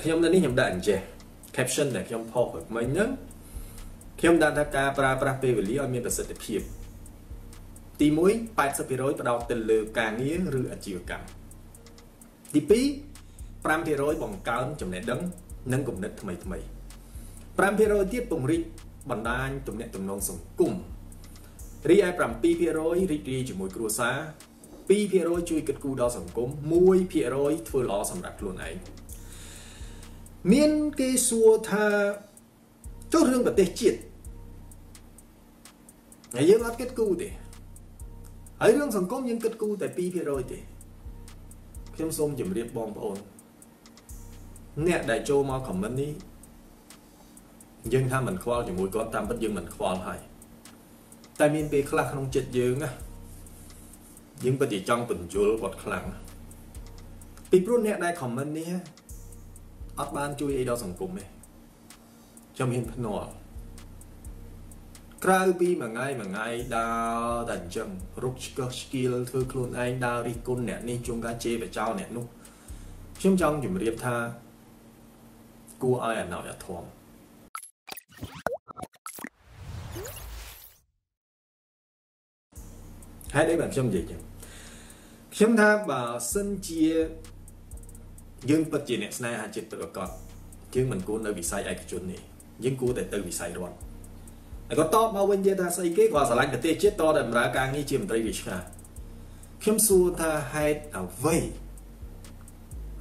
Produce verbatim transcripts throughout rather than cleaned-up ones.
ខ្ញុំនៅនេះខ្ញុំដាក់អញ្ចេះ caption ដែលខ្ញុំផុសមិញហ្នឹងខ្ញុំដាក់ថាការប្រើប្រាស់ពេលវេលាឲ្យមានប្រសិទ្ធភាពទីមួយ แปดสิบเปอร์เซ็นต์ ផ្ដោតទៅលើការងារឬអាជីវកម្មទីពីរ ห้าเปอร์เซ็นต์ បង្កើនចំណេះដឹងនិងគំនិតថ្មីថ្មី ห้าเปอร์เซ็นต์ ទៀតពង្រីកបណ្ដាញទំនាក់ទំនងសង្គមរីឯ เจ็ดเปอร์เซ็นต์ រីករាយជាមួយគ្រួសារ สองเปอร์เซ็นต์ ជួយគិតគូរដល់សង្គម หนึ่งเปอร์เซ็นต์ ធ្វើល្អសម្រាប់ខ្លួនឯងមានគេសួរថាចុះរឿងប្រទេសជាតិហើយយើងអត់គិតគូរទេហើយរឿងសង្គមយើងគិតគូរតែ สองเปอร์เซ็นต์ ទេខ្ញុំសូមជម្រាបបងប្អូនអ្នកដែលចូលមក comment នេះយើងថាមិនខ្វល់ជាមួយគាត់តាមពិតយើងមិនខ្វល់ហើយតែមានពេលខ្លះក្នុងចិត្តយើងណាយើងពិតជាចង់បញ្យល់គាត់ខ្លាំងពីព្រោះអ្នកដែល comment នេះអត់បានជួយអីដល់សង្គមទេខ្ញុំហ៊ានភ្នាល់ក្រៅពីមួយថ្ងៃមួយថ្ងៃដើរតែអញ្ចឹងរុកឆ្កឹះឆ្កៀលធ្វើខ្លួនឯងដើររិះគន់អ្នកនេះជួនកាលជេរបចោលអ្នកនោះខ្ញុំចង់ជម្រាបថាគួរឲ្យអាណោចអាធំហើយនេះខ្ញុំនិយាយចឹងខ្ញុំថាបើសិនជាយើងពិតជាអ្នកស្នេហាជាតិពិតប្រាកដយើងមិនគួរនៅវិស័យឯកជននេះយើងគួរតែទៅវិស័យរដ្ឋហើយក៏តបមកវិញនិយាយថាស្អីគេគាត់ស្រឡាញ់ប្រទេសជាតិតតែបម្រើការងារជាមន្ត្រីរាជការខ្ញុំសួរថាហេតុអ្វី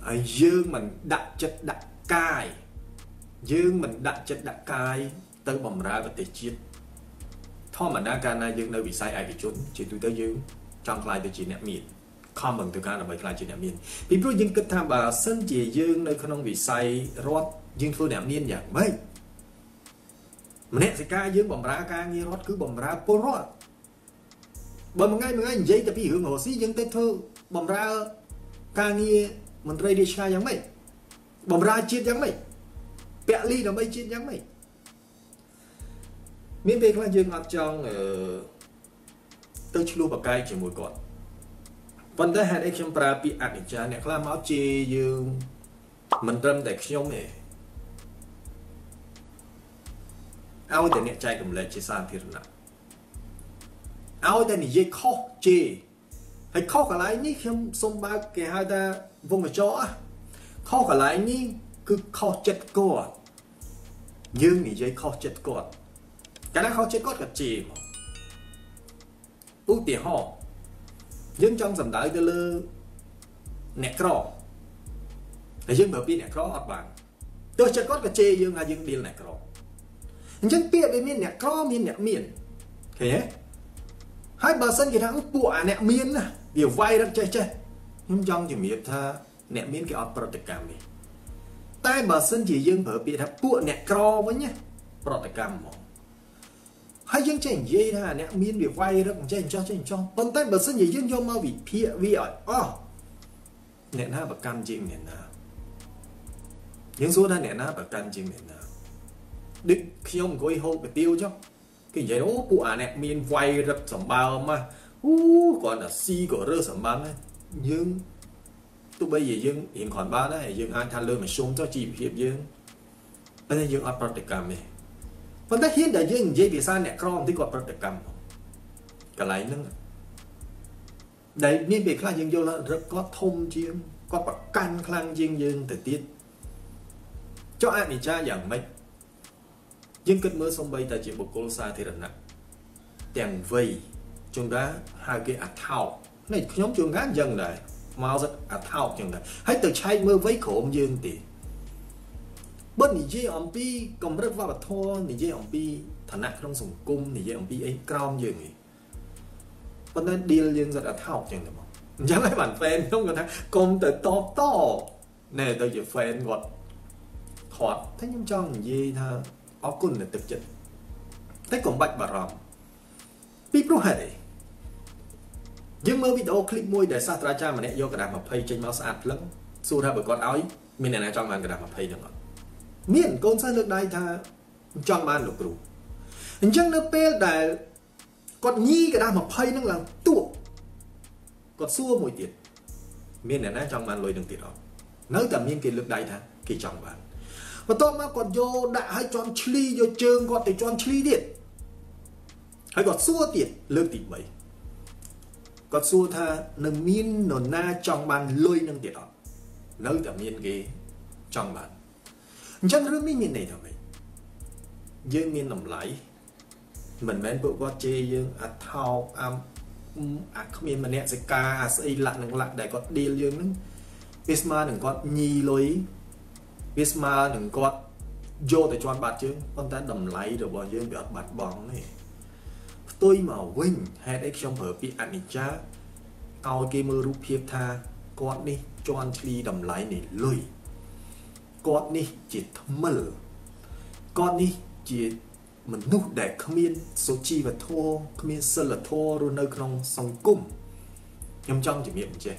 ហើយយើងមិនដាក់ចិត្តដាក់កាយយើងមិនដាក់ចិត្តដាក់កាយទៅបម្រើប្រទេសជាតិធម្មតាកាលណាយើងនៅវិស័យឯកជនជាទូទៅយើងចង់ខ្លាយទៅជាអ្នកមានខំបង្កើតការដើម្បីខ្លាយជាអ្នកមានពីព្រោះយើងគិតថាបើសិនជាយើងនៅក្នុងវិស័យរដ្ឋយើងធ្វើអ្នកមានយ៉ាងម៉េចម្នាក់សិកាយើងបម្រើការងាររដ្ឋគឺបម្រើពលរដ្ឋបើមួយថ្ងៃមួយថ្ងៃនិយាយតែពីរឿងរ៉ូស៊ីយើងទៅធ្វើបម្រើការងារមន្ត្រីរាជការយ៉ាងម៉េចបម្រើជាតិយ៉ាងម៉េចពាក់លីដើម្បីជាតិយ៉ាងម៉េចមានពេលខ្លះយើងអត់ចង់ទៅឆ្លោះប្រកែកជាមួយគាត់ប៉ុន្តែហេតុអីខ្ញុំប្រើពាក្យអនិច្ចាអ្នកខ្លះមកជេរយើងមិនត្រឹមតែខ្ញុំទេឲ្យតែអ្នកចែករំលែកជាសាធារណៈឲ្យតែនិយាយខុសជេរហើយខុសកន្លែងនេះខ្ញុំសូមបើកគេហៅថាវងកញ្ចក់ខុសកន្លែងនេះគឺខុសចិត្តគាត់យើងនិយាយខុសចិត្តគាត់កាលណាខុសចិត្តគាត់ក៏ជេរមកឧទាហរណ៍យើងចង់សំដៅទៅលើអ្នកក្រហើយយើងបើពីអ្នកក្រអត់បានទោះចិត្តគាត់ក៏ជេរយើងហើយយើងឌីលអ្នកក្រអញ្ចឹងពាក្យដែលមានអ្នកក្រមានអ្នកមានឃើញទេហើយបើសិនគេថាពួកអាអ្នកមានណាវាវាយរឹកចេះចេះខ្ញុំចង់ជំរាបថាអ្នកមានគេអត់ប្រតិកម្មនេះតែបើសិនជាយើងប្រើពាក្យថាពួកអ្នកក្រវិញណាប្រតិកម្មហ្មងហើយយើងចេះនិយាយថាអ្នកមានវាវាយរឹកចេះអញ្ចោះចេះអញ្ចោះប៉ុន្តែបើសិនជាយើងយកមកវិភាគវាឲ្យអស់អ្នកណាប្រកាន់ជាងអ្នកណាយើងសួរថាអ្នកណាប្រកាន់ជាងអ្នកណាដូចខ្ញុំអង្គុយហូបកាទៀវចុះគេនិយាយអូពួកអាអ្នកមានវាយរឹកសម្បើមអូគាត់ថាស៊ីក៏រើសសម្បើមយើងទោះបីជាយើងរៀងគ្រាន់បានដែរយើងអាចថាលើមធ្យមចុះជីវភាពយើងប៉ុន្តែយើងអត់ប្រតិកម្មទេប៉ុន្តែហ៊ានតែយើងនិយាយភាសាអ្នកក្របន្តិចគាត់ប្រតិកម្មកន្លែងហ្នឹងដែលមានពេលខ្លះយើងយល់ថារឹកគាត់ធំជាងគាត់ប្រកាន់ខ្លាំងជាងយើងទៅទៀតចុះអនិច្ចាយ៉ាងម៉េចយើងគិតមើលសំបីតែជាបុគ្គលសាធារណៈទាំងវ័យជួនកាលហៅគេអាថោកនេះខ្ញុំជួនកាលយ៉ាងដែរមកសិតអាថោកចឹងដែរហើយទៅឆែកមើលវ័យក្រុមយើងទេបើនិយាយអំពីកម្រិតវប្បធម៌និយាយអំពីឋានៈក្នុងសង្គមនិយាយអំពីអីក្រមយើងហីប៉ុន្តែ deal យើងសិតអាថោកចឹងតែមកអញ្ចឹងហើយបាន fan ខ្ញុំគាត់ថាកុំទៅតបតណែទៅជា fan គាត់ខាត់តែខ្ញុំចង់និយាយថាអរគុណទឹកចិត្តតែកុំបាច់បារម្ភពីព្រោះហេតុអីយើងមើលវីដេអូឃ្លីបមួយដែលសាស្ត្រាចារ្យម្នាក់យកกระดาษยี่สิบចេញមកស្អាតភ្លឹងសួរថាបើគាត់ឲ្យមានអ្នកណាចង់បានកระดาษยี่สิบហ្នឹងអត់មានកូនសិស្សលើកដៃថាចង់បានលោកគ្រូអញ្ចឹងនៅពេលដែលគាត់ញីกระดาษยี่สิบហ្នឹងឡើងទួគាត់សួរមួយទៀតមានអ្នកណាចង់បានលុយនឹងទៀតអត់ nếu tầm nhìn kỷ lực đầy thằng kỳ trọng bạn và tôi mà còn vô đại hay chọn chli vô trường còn thì chọn chli điện hay còn xua tiền lương tìm mấy còn xua tha nâng miên nó na trong bàn lôi nâng tiền đó nếu tầm nhìn kì trong bàn chẳng rước miên nhìn này thằng mình dương miên nằm lại mình mến bộ quát chê dương à thao am à không miên mà nẹ sẽ ca à sẽ lạ nâng lạ để có đi dương nâng Visma đừng có nhi lối Visma đừng có vô để cho anh bạt chứ con ta đầm lấy rồi bỏ dương bị ớt bạt bóng này tôi mà quên hết đấy trong hợp bị ảnh cha cao kia mơ rút hiếp tha con đi cho anh đi đầm lấy này lùi con đi chỉ thấm mơ con đi chỉ mình nút để không yên số chi và thô không yên sơ là thô rồi nơi không sống cùng nhầm trong chỉ miệng chê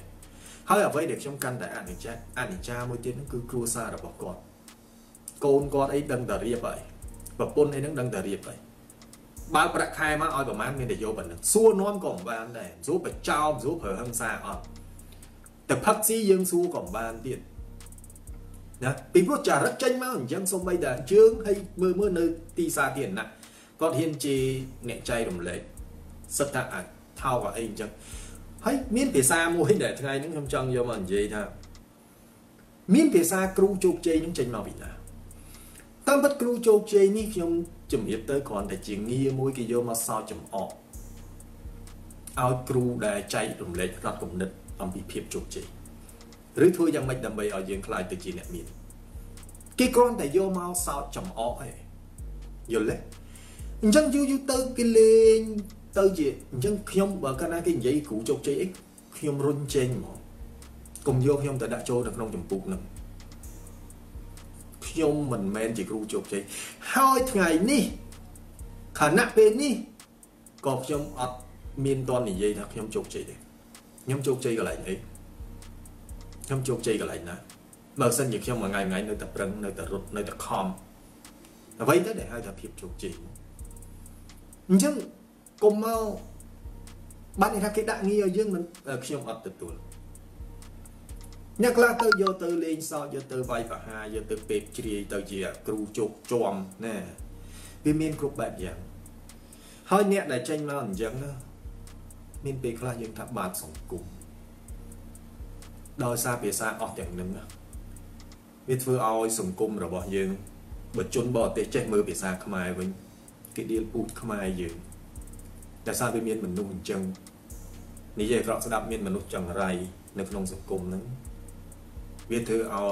hơi ở với để trong căn đại ảnh hình cha ảnh hình cha môi tiếng nó cứ cua xa là bỏ con con con ấy đăng tờ riêng vậy và con ấy nó đăng tờ riêng vậy ba bạc hai má oi và má mình để vô bẩn xua nón cổng ban này giúp phải trao giúp hở hăng xa on tập hấp xí dương xua cổng ban tiền nè vì vô trả rất tranh máu hình chân sông bay đà trương hay mưa mưa nơi ti xa tiền nè con hiên chi nhẹ chay đồng lệ sắp thả ảnh thao vào anh chân hay miếng bì xa môi để thay những không chân vô mình gì thà miếng bì xa cừu chốt chơi những chân màu bị nào tam bất cừu chốt chơi ní trong chùm hiệp tới còn để chuyện nghi môi kia vô mà sao chùm ọ ao cừu để chạy đồng lệ rất cùng nịch ông bị hiệp chốt chơi rưới thôi rằng mình đầm bầy ở giường lại từ chị nè miếng cái con để vô mau sao chùm ọ ấy vô lên chân vô vô tới cái lên tới gì nhưng không ở cái cái giấy cũ cho chơi không run trên mà cùng vô không tại đã cho được trong chùm buộc nè không mình men chỉ cũ chụp chơi hai ngày ní khả năng bên ní còn trong ọt miền toàn này dây thật không chụp chơi đấy nhóm chụp chơi cả lại đấy nhóm chụp chơi cả lại nè bờ sân nhiệt không mà ngày ngày nơi tập rừng nơi tập rụt nơi tập khom vậy đó để hai tập hiệp chụp chơi nhưng cùng mau bạn này ra cái đại nghi ở dương mình khi ông ập từ tuần nhắc là từ giờ từ lên sau giờ từ vay và hai giờ từ bếp chỉ từ gì à cừu chụp tròn nè vì miền cục bạc dạng hơi nhẹ để tranh mà ẩn dấn đó miền bì là những tháp bạt sống cùng đòi xa bìa xa ở chẳng nâng đó biết vừa ao sống cùng rồi bỏ dương bật chôn bỏ tê chết mưa bìa xa không ai với cái điên út không ai dươngแต่ซาเป็นเมียนเหมือนนุ่งจังนี่จะกรอกสดับเมียนเหมือนนุ่งจังไรในขนมสังคมนั้นเวียนเธอเอา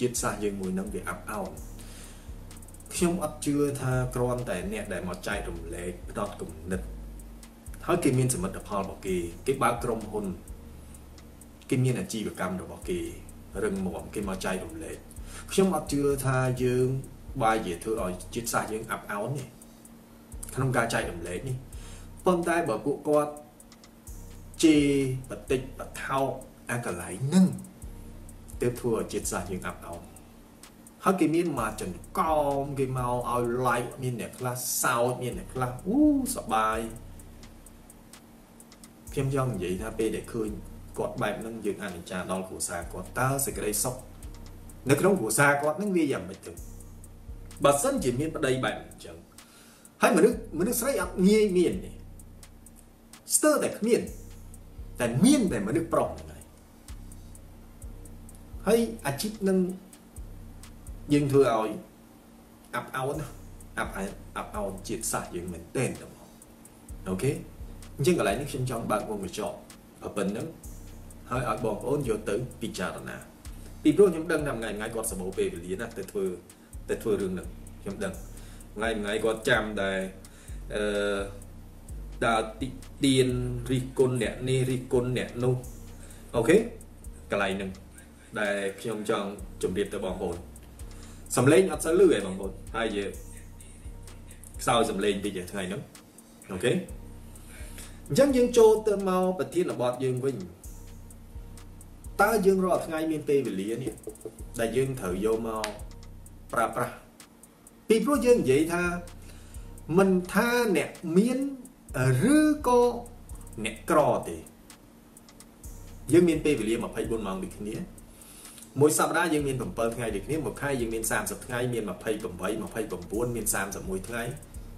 จิตซายังมวยนั่งเวียอับเอาขยมอัดเชื่อทากรอนแต่เนี่ยแต่หมอใจรมเล็กดอดกลุ่มนึกถ้ากินเมียนสมบัติพอบอกกีกิบ้ากรมหุ่นกินเมียนอาชีพกรรมดอกบอกกีเรื่องหมวกกินหมอใจรมเล็กขยมอัดเชื่อทายังบายเยเธอเอาจิตซายังอับเอาเนี่ยขนมกาใจรมเล็กนี่con tay bởi cụ con chê và tịch và thao ăn cả lái nâng tiếp thua chết ra những áp áo hết cái miếng mà chẳng con cái màu áo lại miếng này là sao miếng này là u sợ bài phim dòng vậy là bê để khơi cọt bài nâng dựng ăn trà đo của xa của ta sẽ cái đây sốc nếu cái đó của xa có những vi giảm bình thường bà sân chỉ miếng ở đây bạn chẳng hay mà nước mà nước sấy ập nghe miền này sơแต่เมียนแต่เมียนแต่มันนึกปลอกยังไงให้อาชีพนั่งยิงเธอเอาอับเอานะอับอับเอาจิตศาสตร์ยังเหมือนเต้นต่อโอเคยังอะไรนึกชิมจองบางคนไปจองเอาเป็นนั้นให้เอาบอกโอนโยตึงปีจารณาปีโปรยังดังทำไงไงก่อนสมบูรณ์ไปหรือนะแต่เธอแต่เธอเรื่องหนึ่งยังดังไงไงก่อนจำได้đã tiền ricon nè nè ricon nè nô ok cái này nè để trong trong chuẩn bị tới bằng hồn sầm lên áp sát lưỡi về bằng hồn hai giờ sau sầm lên bây giờ thay nữa ok dân dân châu tơ mau bật thiết là bọt dân với ta dân rồi ngay miền tây về lìa nè đại dân thử vô mau pra pra vì pro dân vậy tha mình tha nè miến rứa co nẹt cò thì dân miền Tây về liền mà phải buôn màng bị kia mỗi sập đá dương miền bẩm bờ ngày được nếu một hai dương miền sàm sập ngày miền mà phay bẩm bấy mà phay bẩm buôn miền sàm sập mùi ngày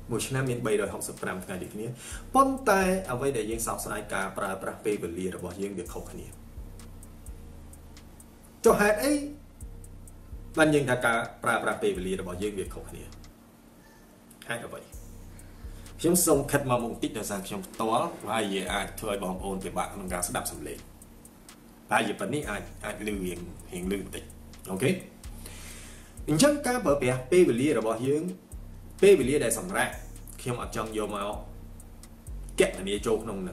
mùi năm miền bảy rồi học sập làm ngày được nếu bón tay ở đây để dương sọc sai cả para para pe bẩn lìa rồi bỏ dương được học này cho hạt ấy ban dương thà cả para para pe bẩn lìa rồi bỏ dương được học này hai là vậy chúng sông khát mà mộng tích là rằng trong tối và gì ai thôi bỏ ôn về bạn làm gà sẽ đạp sầm lệ ai gì vấn đề ai ai lưu hiện hiện lưu tịch ok những cái bờ bè pe về lia là bỏ hướng pe về lia để sầm ra khi mà trong vô màu kẹt là nia trâu nông nè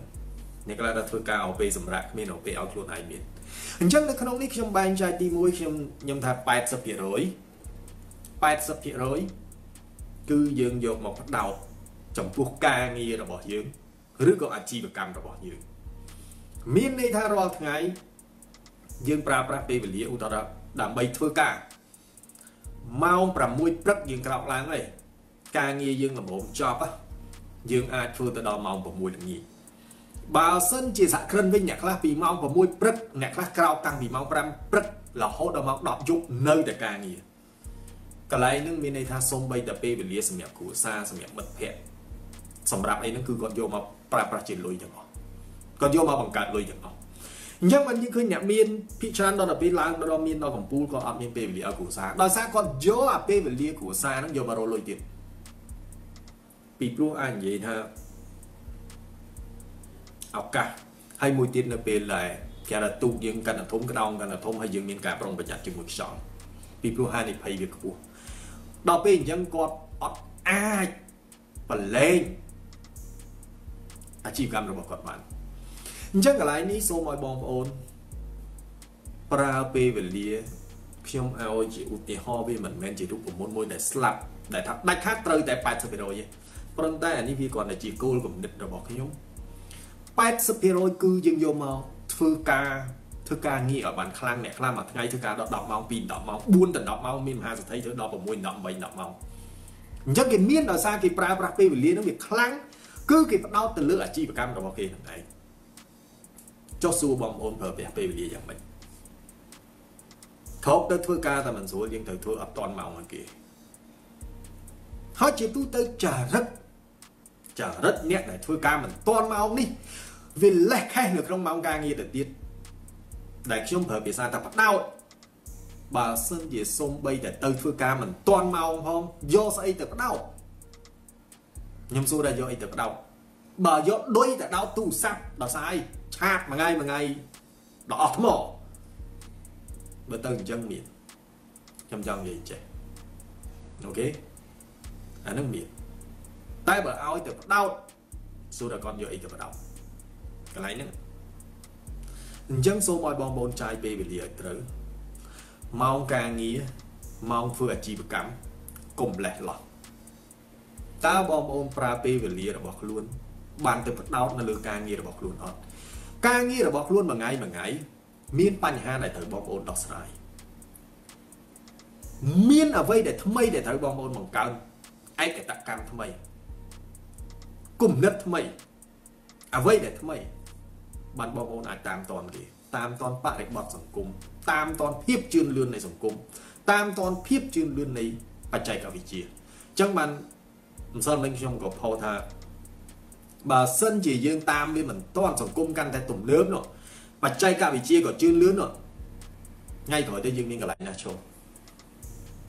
những cái là thôi cao pe sầm ra miền nào pe áo luôn ai miền những cái là nông nít trong ban trai ti môi trong nhâm thà bảy sập hiện rồi bảy sập hiện rồi cứ dừng dột một bắt đầu trong cuộc ca nghi là bỏ dưỡng rứa có ăn chi và cam là bỏ dưỡng miền này tha lo ngày dương pra pra pe về lia u ta đã bay thưa ca mau pra mui prất dương cào láng này ca nghi dương là bộ job á dương ai thưa ta đo mong và mui được gì bà sân chia sẻ khẩn với nhạc lá vì mong và mui prất nhạc lá cào tăng vì mong pram prất là hốt đo mong đọc dục nơi để ca nghi cái này nước miền này tha sông bay tập pe về lia sầm nhạc cũ xa sầm nhạc bật hẹnสำหรับไอ้นั่นคือก่อนโยมาปราบประจิตลุยอย่างเอาก่อนโยมาบังการลุยอย่างเอายังมันยังเคยเนี่ยมีนพิจารณาตอนแบบล้างตอนมีนตอนของปูก็อัพมีนไปเลี้ยกูซาตอนซาก่อนโยอัพไปเลี้ยกูซานั่นโยมาโรลุยติดปีปลูกอันยี่นะเอากะให้มวยติดเนี่ยเป็นเลยแค่ระตุกยิงกันระทมกระดองกันระทมให้ยิงมีนการปรองประหยัดจมูกสองปีปลูกอันนี่ไปเลี้ยกูตอนเป็นยังก่อนอัดอ้ายปะเล่งอาชีพการระบบกฎหมายยังอะไรนี้โซมอยบอมโอนปราเปเวลีเพียงเอาจิอุติฮอวีเหมือนแมนจิทุกผมมดมวยแต่สลับแต่ทักได้ค่าเตยแต่ไปสเปโรยปรนแต่อันนี้พี่ก่อนในจีกูกับนิดระบบขยมไปสเปโรยคือยังโยมเอาทุกาทุกาเงียบบันคลั่งเนี่ยคลั่งมาไงทุกาดอกเมาปีนดอกเมาบุญแต่ดอกเมามีมหาสไทยเธอดอกผมมวยดอกใบดอกเมายังกินเมียนดอกซากิปราปราเปเวลีนั่งมีคลั่งcứ cái bắt đầu từ lứa à chi và cam đồng kia này cho su bom ôn phở về về gì chẳng mình khóc tới thưa ca ta mình số riêng từ thưa ấp toàn màu ngoài kia họ chỉ tu tới trả rất trả rất nét này thưa ca mình toàn màu đi vì lẹ khai được trong màu ca nghe được tiết đại chúng phở về xa ta bắt đầu bà sơn về sông bay để tới thưa ca mình toàn màu không do sai từ bắt đầu nhưng xưa đây do ai từ đầu bà do đôi từ đầu tu sắp đó sai chạp mà ngay mà ngay đó thấm mỏ bữa từng chân miệng chăm chăm vậy trẻ ok à nước miệng tay bờ ao từ đầu xưa là con do ai từ đầu cái này nữa chân số mọi bom bồn trái bê bị liệt tử mau càng nghĩa mau vừa chỉ bị cắm cùng lẹ lọtตาบอมอมปลาเปเวลีระบอกล้วนบานเตปดาวนาเลือกางเงียระบอกล้วนอ่อนกางเงียระบอกล้วนมาไงมาไงมีนปัญหาไหนเถอะบอมอมดอกสายมีนเอาไว้แต่ทำไมแต่เถอะบอมอมบังการไอ้แต่ตะการทำไมกลุ่มนัดทำไมเอาไว้แต่ทำไมบานบอมอมอาจตามตอนกี่ตามตอนปะเด็กบอมสังคมตามตอนเพียบจืนเรือนในสังคมตามตอนเพียบจืนเรือนในปัจจัยกับวิจีจังมันส่วนเรื่องชมกับพอท่าบาสนจียืนตามด้วยเหมือนตอนสังคมกันแต่ตุ่มเลื้อมเนาะปัจจัยการวิจัยก็จืดเลื้อมเนาะง่ายถอยได้ยืนนิ่งกับไหลนาโช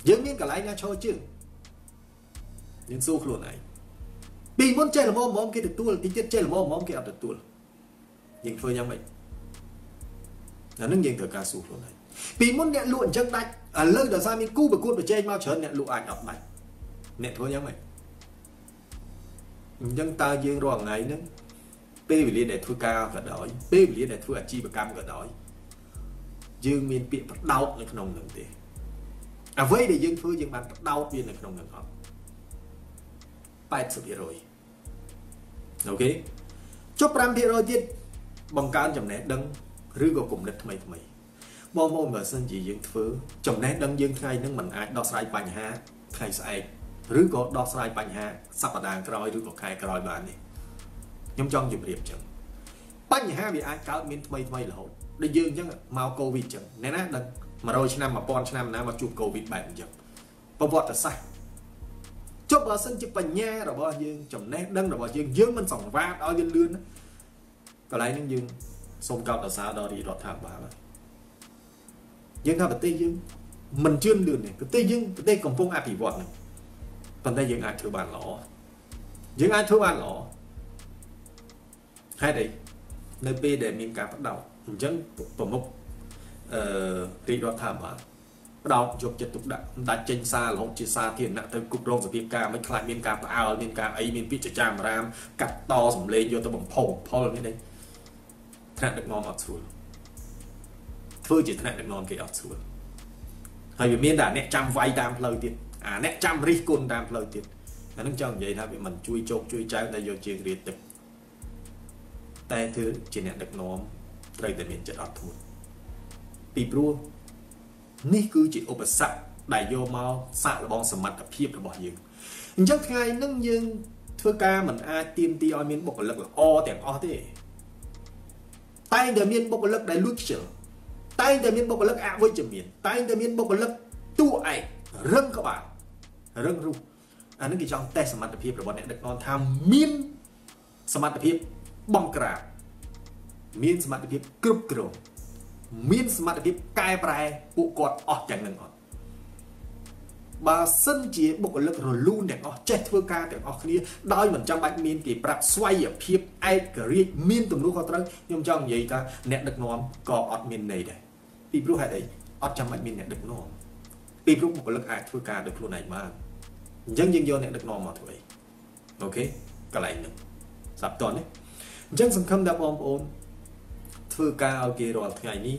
ยืนนิ่งกับไหลนาโชจืดยืนสู้ขลุ่นไหนปีมดเจลมอมมอมกี่ตัวตัวปีเจ็ดเจลมอมมอมกี่อัดตัวยืนเฟยยังไงนั่นนึกยืนเกิดการสู้ขลุ่นไหนปีมดเนี่ยล้วนจังได้อ่ะเลิกเดี๋ยวซามีกู้ไปกู้ไปเจลมาเฉินเนี่ยล้วนออกไปเนี่ยเฟยยังไงdân ta dương rồi ngày nữa pe về liên để thua cao cả đói pe về liên để thua chi và cam cả đói dương miền biển bắt đầu là không ngừng thế à với để dương thua dương bàn bắt đầu biên là không ngừng học bài tập rồi ok chốt làm thì rồi tiết bằng cao chậm nét đăng rưỡi vào cùng đất mày mày bao mồm ở sân chỉ dương thua chậm nét đăng dương khai nước mình ai đo sai bành ha khai saiหรือก็ดอกสลายปัญหาสัปดาห์กรอยหรือก็ใครกรอยบ้านนี่ย่อมจ้องอยู่เรียบจังปัญหาวิอาการมินทำไมทำไมเหรอได้ยืนจังเมาโควิดจังเนี่ยนะดัง mà rồi năm mà pon năm nãy mà chụp cầu bị bệnh chậm, bao vọt là sai, chụp ở sân chụp bằng nhẹ rồi bao nhiêu, chậm nét đâm rồi bao nhiêu, dướng mình sòng va đó dưng lươn đó, còn lại những dưng, sông cao là xa đó thì đọt thảm bà rồi, dưng tháp là tê dưng, mình chưa lươn này, cái tê dưng, cái tê còn phong áp bị vọt này, còn đây dưng ai thưa bàn lỏ, dưng ai thưa bàn lỏ, hai đấy, nơi bê để miếng cá bắt đầu, dưng bổ mốcรีดถามว่าเราจบจะตุกดักดัดเจนซาหลงจีซาเทียนน่ะเธอกุกรองสปีกาไม่คลายมีนกาเปล่ามีนกาไอมีนพิจจามรามกัดตอสมเลโยตะบ่มพงพอลนี่ได้ถนัดงออดสูนเพื่อจะถนัดงอเกี่ยวอดสูนให้เมียนด่าเนี่ยจำไว้ตามเพลิดติดอ่าเนี่ยจำริกุลตามเพลิดติดนั่นจังยัยนะเป็นมันช่วยโจกช่วยใจในโยเชียงรีดติดแต่เธอจีเนี่ยถนัดงอไรแต่เมียนจะอดทุนปีบรูนี่คือจิตอุปสรรคได้โยมาสะระบองสมัติเพียบระบอยืนยักษ์ไงนั่งยืนเท่ากาเหมือนอาเตียมตีออยมีนบกเลิกออแต่งออที่ไตเดมีนบกเลิกได้ลุกเฉยไตเดมีนบกเลิกอาวิจมีนไตเดมีนบกเลิกตู้ไอเรื่องก็บ่าเรื่องรู้อันนั้นกี่จังแต่สมัติเพียบระบอเนี่ยเด็กนอนทำมีนสมัติเพียบบังกราบมีนสมัติเพียบกรุบกรองมีนสมัติพิบกายปลายปุกกอดออกอย่างหนึ่งออกบาสันเจียบุกเลิกรลูนอย่างออกเจ็ดเพื่อการอย่างออกนี้ได้เหมือนจังบัดมีนกี่ปรับสวยอย่างพิบไอ้กระรีมีนตุ่มลูกเขาตรึงยมจังยัยกันแหนดึกน้อมกอดมีนในได้ปีบลูกหายได้ออกจังบัดมีนแหนดึกน้อมปีบลูกบุกเลิกไอ้เพื่อการดึกลูกไหนมายังยังโยนแหนดึกน้อมมาถุยโอเคกระไรหนึ่งสับตอนนี้ยังสำคัญดับอมโอนเพื่อการเอาเกลอนไงนี้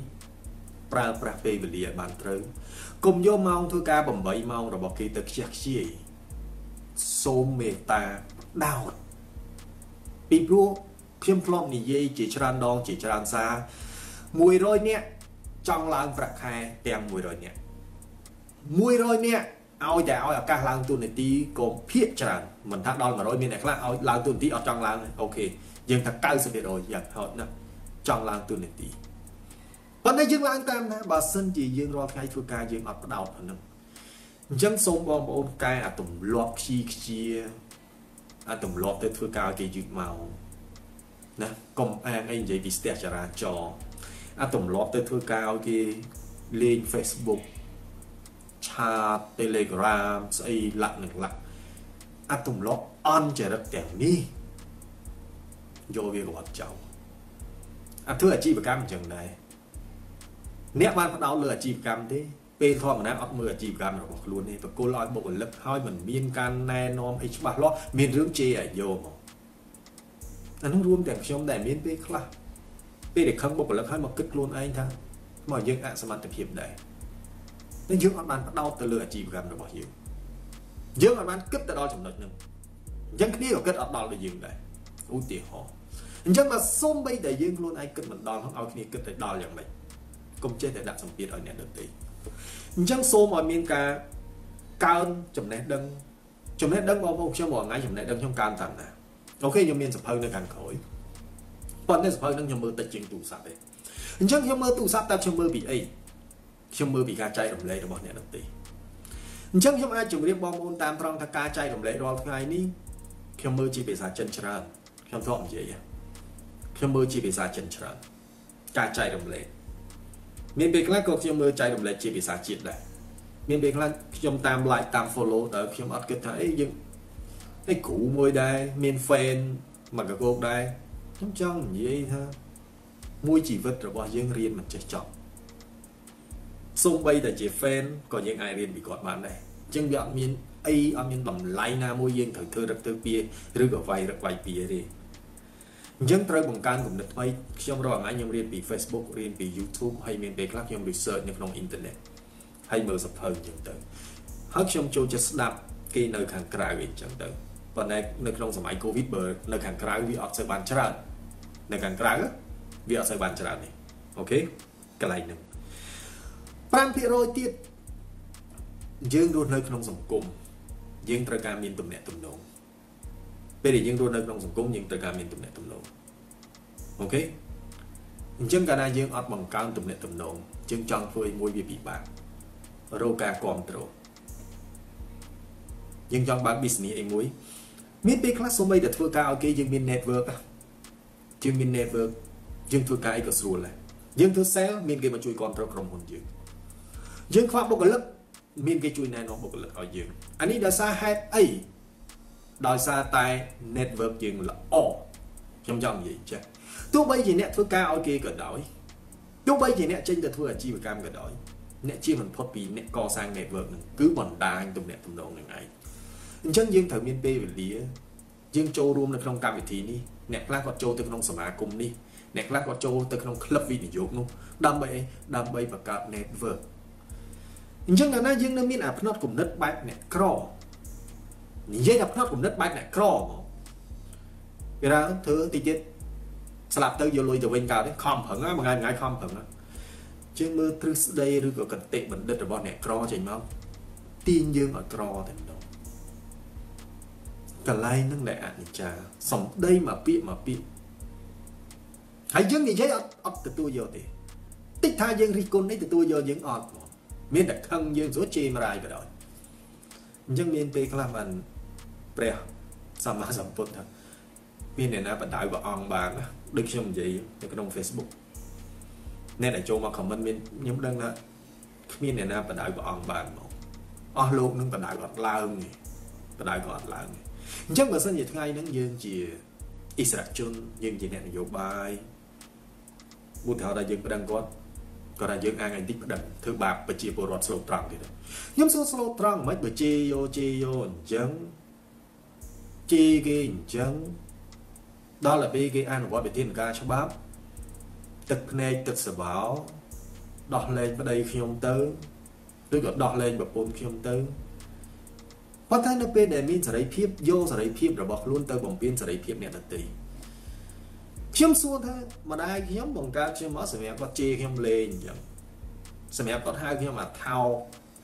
ปราประเพณีเลียบานเตยกลมโยมองเพื่อการบ่มใบมองระบบกิจเชียกเชียโซเมตาดาวปีบลูเพียงพร้อมนี่เย่จีจรันดองจีจรันซามวยรอยเนี่ยจังลางประคายเตียงมวยรอยเนี่ยมวยรอยเนี่ยเอาแต่เอาแต่การลางตัวในตีกลมเพี้ยจรันเหมือนทักดอนมาร้อยมีไหนคลาเอาลางตัวตีเอาจังลางโอเคยังทักเก้าสิบเอ็ดรอยอย่างเขานะจังลางตัวหนึ่งตีปัจจัยยังลางตามนะบาสันจียังรอใครทุกการยังอัดดาวพันนึงยังสมบองบองกายอาตุ่มลอบขี้ขี้อาตุ่มลอบแต่ทุกการเกี่ยยึดเมานะกลมแองไอ้ยัยวิสเตจราจออาตุ่มลอบแต่ทุกการเกี่ยเล่นเฟซบุ๊กแชทเทเลกราฟไอ้หลักหนึ่งหลักอาตุ่มลอบอันจะรับแต่งนี้โยเวกวัดเจ้าเธออาชีพกรรมจังไดเนี่ยบ้านพัดเอาเรืออาชีพกรรมที่เป็นทอมนะออกมืออาชีพกรรมเราบอกรู้นี่แบบกูลอยบอกเล็บห้อยเหมือนมีนการแนนอมไอ้ฉบับล้อมีนเรื่องเจียโยมอันนั้นรวมแต่ชมแต่มีนไปคลาไปเด็กข้างบอกเล็บห้อยมาคึกล้วนไอ้ท่านมาเยอะอ่ะสมัติเพียบใดนั่นเยอะบ้านพัดเอาแต่เรืออาชีพกรรมเราบอกอยู่เยอะบ้านคึกแต่ดอจำนวนหนึ่งยังขี้ก็คึกออกดอเลยยืมได้อู้ตีหอยังมาส้มไปแต่ยังล้วนไอ้กิดเหมือนดอนของเอาขี้เกิดแต่ดอนอย่างไรกงเจแต่ดักสัมผัสเอาเนี่ยเดินตียังส้มมาเมียนกาการจำแนกดังจำแนกดังบอกว่าเชื่อว่าไงจำแนกดังช่องการต่างนะโอเคยังเมียนสัมผัสในการขอยตอนนี้สัมผัสดังยังมือแต่จริงตู่สับเองยังยังมือตู่สับแต่ยังมือบีไอยังมือบีกาใจดมเลยดมเนี่ยเดินตียังยังไอ้จำเรียบบอมบอลตามตรองทางกาใจดมเลยรอไงนี่ยังมือจีเปสาจันทรายังท้องเยอะเชื่อมือจีบิสาเจนชรันกาใจดมเล็กมีนเบคลันก็เชื่อมือใจดมเล็กจีบิสาจิตได้มีนเบคลันเชื่อมตามไลค์ตามฟอลโล่แต่เชื่อมอัดก็ได้ยังไอ้ขู่มวยได้มีนแฟนมันก็โกรธได้จำจังยี่ฮะมวยจีวิตระบายยังเรียนมันจะจบส่งไปแต่จีแฟนก็ยังไอเรียนบีกอดบ้านได้ยังอยากมีนไอ้อามีนดมไลค์นะมวยยังถือเธอรักเธอเปียหรือกับไฟรักไฟเปียดิยังตระบังการกับเด็กไปเชื่อมระหว่างนั้นยังเรียนปี Facebook เรียนปี YouTube ให้เมียนไปคลักยังรีเสิร์ชในพลังอินเทอร์เน็ตให้เบอร์สับเพลิงจังเต๋อฮักเชื่อมโจจะสลับกี่ในขังกลายเป็นจังเต๋อตอนในในพลังสมัยโควิดเบอร์ในขังกลายวิออสเซอร์บันชราในขังกลายวิออสเซอร์บันชราเนี่ยโอเคกลายหนึ่งปรามพิโรติดยังโดนในพลังสังคมยังตระการมีนตุ่มเน็ตตุ่มโนเป็นอย่างโดนในพลังสังคมยังตระการมีนตุ่มเน็ตตุ่มโนโอเค เช่นกันนายยังอัดบังการตุ่มเนตุ่มนองเช่นจังเฟยมวยบีบีบางโรคการความตรมยังจังบางบิสเนียไอ้มวยมีเป็นคลาสสมัยเด็กทั่วการโอเคยังมีเน็ตเวิร์กยังมีเน็ตเวิร์กยังทั่วการก็ส่วนเลยยังทั่วเซลมีเกมมาช่วยความตรมกรมหุ่นยังยังความบกเลิกมีเกมช่วยนายน้องบกเลิกเอายังอันนี้ดาซาเฮดไอดาซาไตเน็ตเวิร์กยังละอ๋อยังจังยังใช่ตัวใบจีเนี่ยทั่วการโอเคก็ได้ตัวใบจีเนี่ยเช่นเด็กทั่วจีบการก็ได้เนี่ยจีมันพอปีเนี่ยก่อสร้างเน็ตเวิร์กหนึ่งคือบ่อนดางตุ่มเนี่ยตุ่มนองหนึ่งไอฉันยังเถอะมีนเปย์แบบนี้ยังโจรวมในขนมการวิธีนี้แนกลากกอดโจตึกขนมสมาคมนี่แนกลากกอดโจตึกขนมคลับวิทยุนู้ดำไปดำไปประกาศเน็ตเวิร์กฉันกันนะยังนั่นมีอัพนอตกลุ่มเน็ตแบ็กเนี่ยครอนี่ยังอัพนอตกลุ่มเน็ตแบ็กเนี่ยครอมั้งเวลาเธอติดเจ็ดสลับเตยโยลุยจะเว้นการได้คอมเผิงนะบางงานง่ายคอมเผิงนะเชื่อมือทริสเดย์หรือกับกันเตะเหมือนเด็ดหรือบอลเนี่ยครอใช่ไหมตีนยังอ่ะครอแต่กลายนั่งแหละอันนี้จ้าสมได้มาปีมาปีหายยังนี่ใช่อัดอัดแต่ตัวเยอะติติดทายยังริคนได้แต่ตัวเยอะยังอัดหมดเมื่อแต่ครั้งยังส่วนเจมรายก็ได้ยังเมื่อไปคลาบันเปรี้ยสามารถสัมผัสนะเมื่อเนี่ยนะปัจจัยว่าออนบานนะดึกชมใจในกระดองเฟซบุ๊กเนี่ยแต่โจมาคอมเมนต์เมื่อยิ้มดังนะเมื่อเนี่ยนะปัจจัยว่าออนบานหมดอ๋อโลกนึงปัจจัยก็อัดลาวนี่ปัจจัยก็อัดลาวนี่ยังเหมือนสัญญาทั้งไงนั่งยืนจีอิสระชนยืนจีแนนโยบายบุตรเขาได้ยืนประดังก้อนก็ได้ยืนอ่างไอติประดังเธอบาปไปจีโปรดสโลตรังทีเดียวย้ำสโลตรังไม่ไปจีโยจีโยยังจีกินยังนั่นแหละเป็นการอ่านว่าเป็นที่การฉบับตึกในตึกสบายดอกเลนมาได้ขยมเติมด้วยกับดอกเลนแบบปนขยมเติมเพราะท่านเป็นแต่มีสายเพียบโยสายเพียบระบบลุ้นเติมบ่งเปลี่ยนสายเพียบเนี่ยตัดตีเชื่อมส่วนท่านมาได้เชื่อมบ่งการเชื่อมว่าสมัยก็เจเชื่อมเลนอย่างสมัยก็ท่าเชื่อมมาเท้า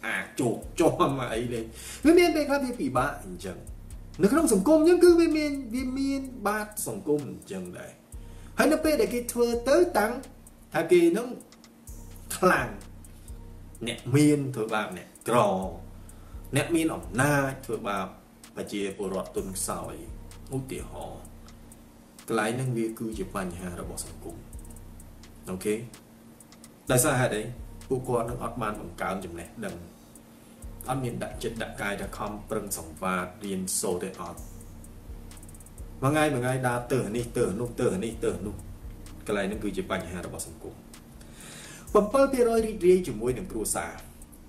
อ่ะจุกจอมมาไอเลยวิมีนเป็นครับที่ปีบ้าอย่างในขนมสังคมยังคือวิมีนวิมีนบ้าสังคมอย่างใดให้นับเป็นแต่กี่เธอเติร์ตังถ้ากี่น้องทลังเนี่ยมีนเธอบ้าเนี่ยกรอเน็ตมีนออกหน้าเธอบาปเจียปรอดตุนสาวอุติหอไกลนั่งเวียคือจะปัญหาระบบสังคมโอเคได้สาเหตุใดผู้ก่อนั่งอัดมันของการจำแนกดังอัดมีนดักจิตดักกายดักคำปรึงสังวาเรียนโซเดอดว่าไงว่าไงดาเตอร์นี่เตอร์นุ๊กเตอร์นี่เตอร์นุ๊กไกลนั่งคือจะปัญหาระบบสังคมปั๊มเปิลเปรอยรีดีจมูกหนึ่งครูสา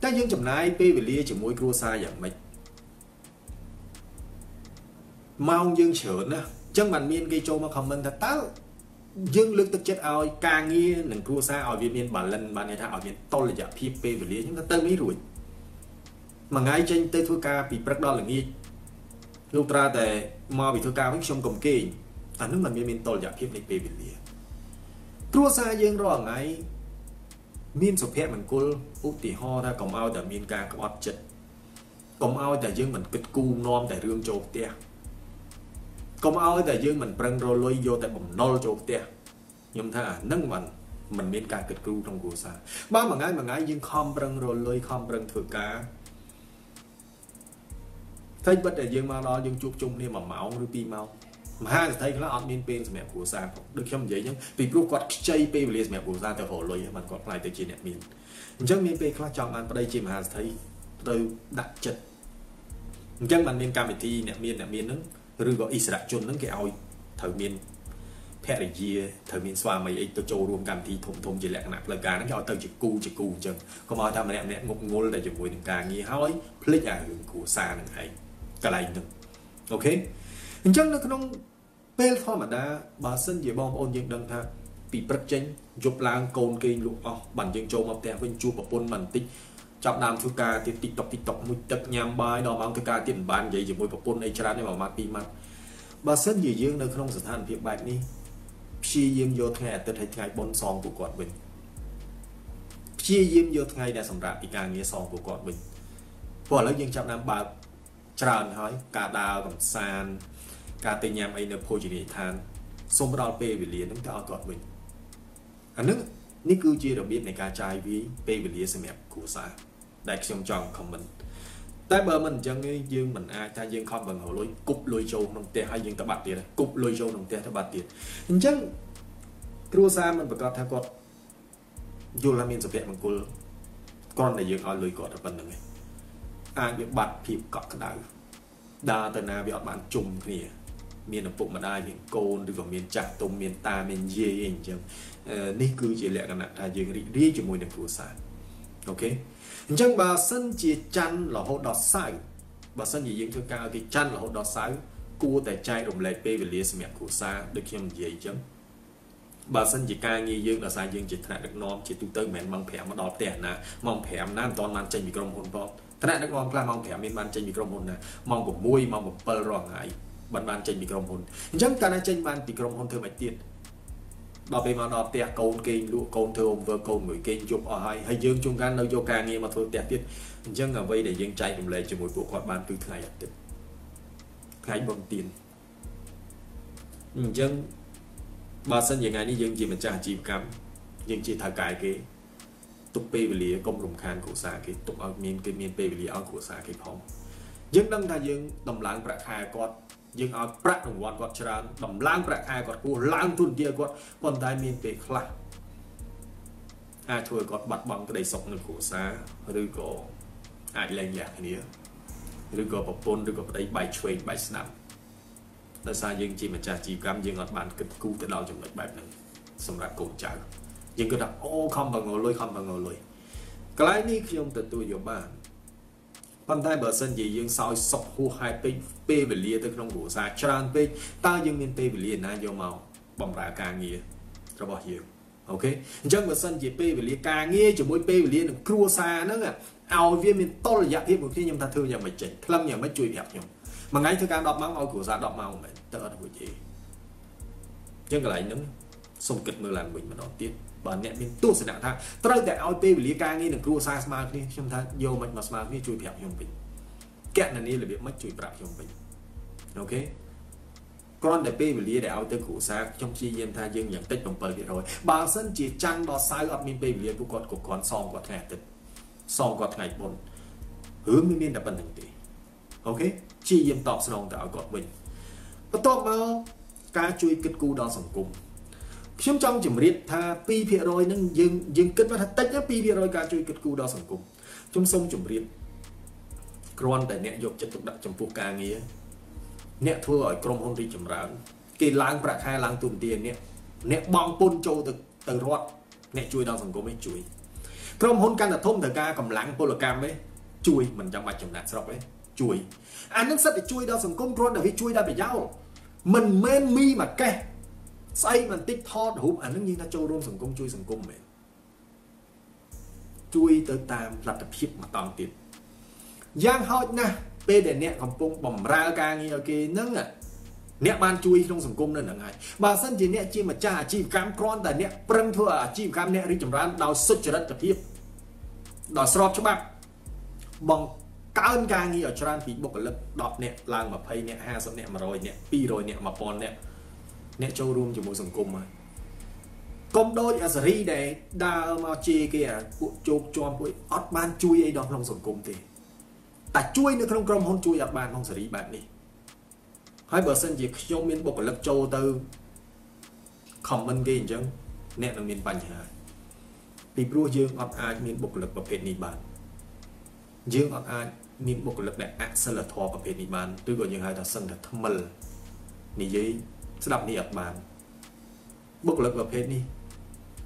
แต่ยังจำนายเปเวลีจมวยครัวซาอย่างไม่เมายังเฉินนะจังมันมีนกีโจมาคอมเมนต์แต่ต้ายังลึกตึกเจ็ดเอากางเงี้ยหนึ่งครัวซาเอาเวียนเมียนบัลลันบันในท่าเอาเวียนต้นระยะพี่เปเวลียังเติมไม่รวยมาไงเจนเตทุกาปีปรักดอนหลังนี้ลูกตราแต่มาปีทุกาวิ่งชมกลมเก่งแต่นึกมันมีเมียนต้นระยะพี่ในเปเวลีครัวซายังรอไงมีนสุเพศมันกุลอุติห่อถ้ากลมเอาแต่มีนการกอดจิตกลมเอาแต่ยื่นมันกึดกูนอมแต่เรื่องโจกเตี้ยกลมเอาแต่ยื่นมันเปล่งโรลอยโยแต่ผมนอลโจกเตี้ยยมท่านั่งมันมันมีนการกึดกูตรงกูซาบ้าเหมือนไงเหมือนไงยื่นคอมเปล่งโรลอยคอมเปล่งถือกาถ้าบัดแต่ยื่นมาล้อยื่นจุกจุ่มเนี่ยมาเมาหรือปีเมามาห้าจะไทยก็แล้วอัดมีนเป็นสมัยกูซาดึกช่ำเย็นยังปีปลูกกอดใจเปย์เลยสมัยกูซาแต่โหลอยมันกอดลายแต่จีเนี่ยมีนยังมีนเป็นคลาสจอมันไปได้จีมาห้าจะไทยโดยดักจัดยังมันมีนการไปที่เนี่ยมีนเนี่ยมีนนั้นหรือว่าอิสระชนนั้นแกเอาเถอมีนแพร่เยียเถอมีนสวามัยไอตัวโจรวมกันที่ถมถมจีแหลกหนักเลยการนั้นแกเอาเติมจีกูจีกูจังก็มาทำเนี่ยเนี่ยงงงงแต่จีมวยหนึ่งการงี้เฮ้ยพลิกอย่างกูซาหนึ่งไอกระไรหนึ่งโอเคจังนั้นขนมเปลทอมันได้บาสันเยบอมโอนยังดังท่าปีประจันยบล้างโกนเกย์ลูกอ๋อบันยังโจมแต่เป็นจูบปนมันติจับนามทุกาติดติดตกติดตกมุดตักยามบ่ายดอมเอาทุกาติดบานใหญ่จะมวยปนไอชราในหม่อมมาปีมันบาสันเยยังในขนมสถานเพียบแบบนี้พี่ยิมโยธาแต่ไทยไทยบนซองกูกอดเป็นพี่ยิมโยธาได้สำหรับอีกการเงี้ยซองกูกอดเป็นพอแล้วยังจับนามบาชราหอยกาดาวกับซานการเตยามไอเนโพจิเนทานสมรภูมิเปรียบเทียบตั้งแต่เอากอดมึง อันนั้นนี่คือจีระเบียบในการใช้วิเปวิลีสมัยกูซาได้ชมจองคอมเมนต์แต่เบอร์มันจังไงยืมมันอาจจะยืมคอมเมนต์หัวลุยกุบลุยโจนงเตะให้ยืมตะบัดเตะเลยกุบลุยโจนงเตะตะบัดเตะจังกูซามันประกอบทางกฎยูรามินสเปียมันกูก้อนในยืมเอาลุยกอดตะบัดหนึ่งไงอาเบียบบัดผิวกอดกระดาษดาตนาเบียบมันจุ่มนี่เมียนปุ่มมาได้เมียนโกนหรือว่าเมียนจักตรงเมียนตาเมียนเย่เองจังนี่คือเจริญกันนะถ้ายืนรีรีจมูกในครูสารโอเคจังบาสันเจจันหล่อหดดอดสายบาสันยืนเท่ากันเอาที่จันหล่อหดดอดสายกูแต่ใจดมไหลเปวิลิสเมียนครูสารด้วยเข้มเย่จังบาสันจีการยืนยืนดอดสายยืนจีถนัดนักน้อมจีตุ้งเตอร์เหม็นมังแผลมาดอดแต่นะมังแผลน้ำตอนมันใจมีกลมหนพอถนัดนักน้อมกล้ามองแผลมีมันใจมีกลมหนนะมองกับมุ้ยมองกับเปลร้องไงบันบานใจมีกรมพลยังการใจบันปีกรมพลเธอไม่เตี้ยดอกไปมาดอกเตะโกนเก่งลูกโกนเธอเวอร์โกนเหมือนเก่งยกเอาให้ให้ยืมจงการเราโยกการเงี้ยมาเธอเตะเตี้ยยังเอาไว้ได้ยังใจผมเลยจะมวยปวดคอบ้านคือใครเตี้ยใครบนตีนยังบาสันยังไงนี่ยังจีมันจะจีบกันยังจีทากายกี่ตุกเปย์ไปเลยก้มรุมคานขู่สากี่ตุกเอาเมียนกี่เมียนเปย์ไปเลยเอาขู่สากี่พร้อมยังดังทายังตำล้างประคายกอดยังเอาประหนึ่งวันก็ชราดำล้างประคายกอดกูล้างทุนเดียวกอดคนได้มีนเปคละอาช่วยกอดบัดบังก็ได้ส่งหนึ่งขู่ซาหรือก็อาจแรงอยากนี้หรือก็ปปนหรือก็ได้ใบเชยใบสนับแต่ซายังจีมันจะจีกรรมยังอดบานกึดกูแต่เราจำหนึ่งแบบหนึ่งสำหรับกูจ่ายังก็ดับโอ้คำบังเอิญเลยคำบังเอิญเลยกลายนี้คือยังติดตัวอยู่บ้านปัญหาเบอร์เซนจียังซอยสกหูไฮเป้เป้เบลียตะครองหัวซาชานเป้ตายังมีเป้เบลียนะโยมเอาบ่มรายการเงี้ยระบอกเหี้ยโอเคจังเบอร์เซนจีเป้เบลียการเงี้ยจมูกเป้เบลียหนึ่งครัวซานั่งอ่ะเอาเวียนมีต้นระยะที่ผมที่ยังทัดเธอยังไม่เจ็บคลำยังไม่จุยแบบยังมาไงเธอการดอกมังเอาหัวซาดอกมังเหมือนเตอร์หัวจีจังก็ไหลนึงส่งกึดมือหลังวิ่งมาดอกตีบ้านเนี่ยเป็นตู้สนามท่าตราแต่เอาเปวิลีการนี่หนึ่งครูซาสมาร์นี่ชมท่าโยมันมาสมาร์นี่จุยแผลยมไปแกนั่นนี่เลยเบียมัดจุยปราบยมไปโอเคก้อนแต่เปวิลีแต่เอาเตอร์ครูซาชมชีเย็นท่ายังอย่างเต็มเปิดไปเลยบางเส้นจีจังดอดซ้ายอัดมีเปวิลีผู้กอดกบก้อนซองกอดแหนติดซองกอดไงบนหืมมีมีแต่ปันหนึ่งตีโอเคชีเย็นตอบสนองแต่เอากอดวิ่งประตูมาการจุยกึดกูดอสังกุมช่วงจังจุ่มเรียดท่าปีเพียรอยนั่งยืนยืนกึศมาทัดเต็งนะปีเพียรอยการช่วยกึศกูดาวสังคมช่วงทรงจุ่มเรียดกรอนแต่เนี่ยยกจะตกดักจำพวกการเงี้ยเนี่ยทั่วไอ้กรมฮงรีจุ่มร้านกินล้างประคายล้างตุ่มเตียนเนี่ยเนี่ยบองปนโจตึกตึกรอดเนี่ยช่วยดาวสังคมไม่ช่วยกรมฮงการแต่ทุ่มแต่การกำลังโปรแกรมไหมช่วยมันจะมาจุ่มหนักสลบไหมช่วยอันนั้นสัตว์จะช่วยดาวสังคมกรอนแต่พี่ช่วยได้ไปเย้ามันเม้นมีมาแกไซมันติดทอดหุบอันนั้นยิ่งถ้าโจรวมสังคมช่วยสังคมเหมือนช่วยเติมตามหลักพิบมาตามติดย่างฮอตนะเปเดนเนี่ยของปงบ่มรากางนี่โอเคนั่งอ่ะเนี่ยมันช่วยลงสังคมนั่นหนังไงบางสันจีเนี่ยจีมาจ้าจีกรรมกรอนแต่เนี่ยเปรมเถอะจีกรรมเนี่ยริจมร้านดาวสุดจริตหลักพิบดาวสลบใช่ไหมบ่งการกางนี่เอาชรานผีบกเล็บดอกเนี่ยลางมาไพ่เนี่ยห้าสับเนี่ยมาโรยเนี่ยปีโรยเนี่ยมาปอนเนี่ยเนี่ยโจรวมอยู่บนสังคมมากมโดยอาศัยได้ดาวมาเจเกียปวดโจกจอมปวดอัดบานช่วยไอ้ดอกลงสังคมตีแต่ช่วยในกรงกรมห้องช่วยอัดบานห้องอาศัยแบบนี้ให้เบอร์เซนจีโยมมินบอกเลิกโจเตอร์คอมมันเก่งจังเนี่ยมันมีปัญหาปีปลัวยืงอัดอาจมีบอกเลิกประเภทนี้บ้านยืงอัดอาจมีบอกเลิกแบบอัศลทอประเภทนี้บ้านด้วยก่อนยังให้ดาวสันดัดทำมันนี่ยี่สำหรับนี่อัดบานบุกเลิกประเภทนี้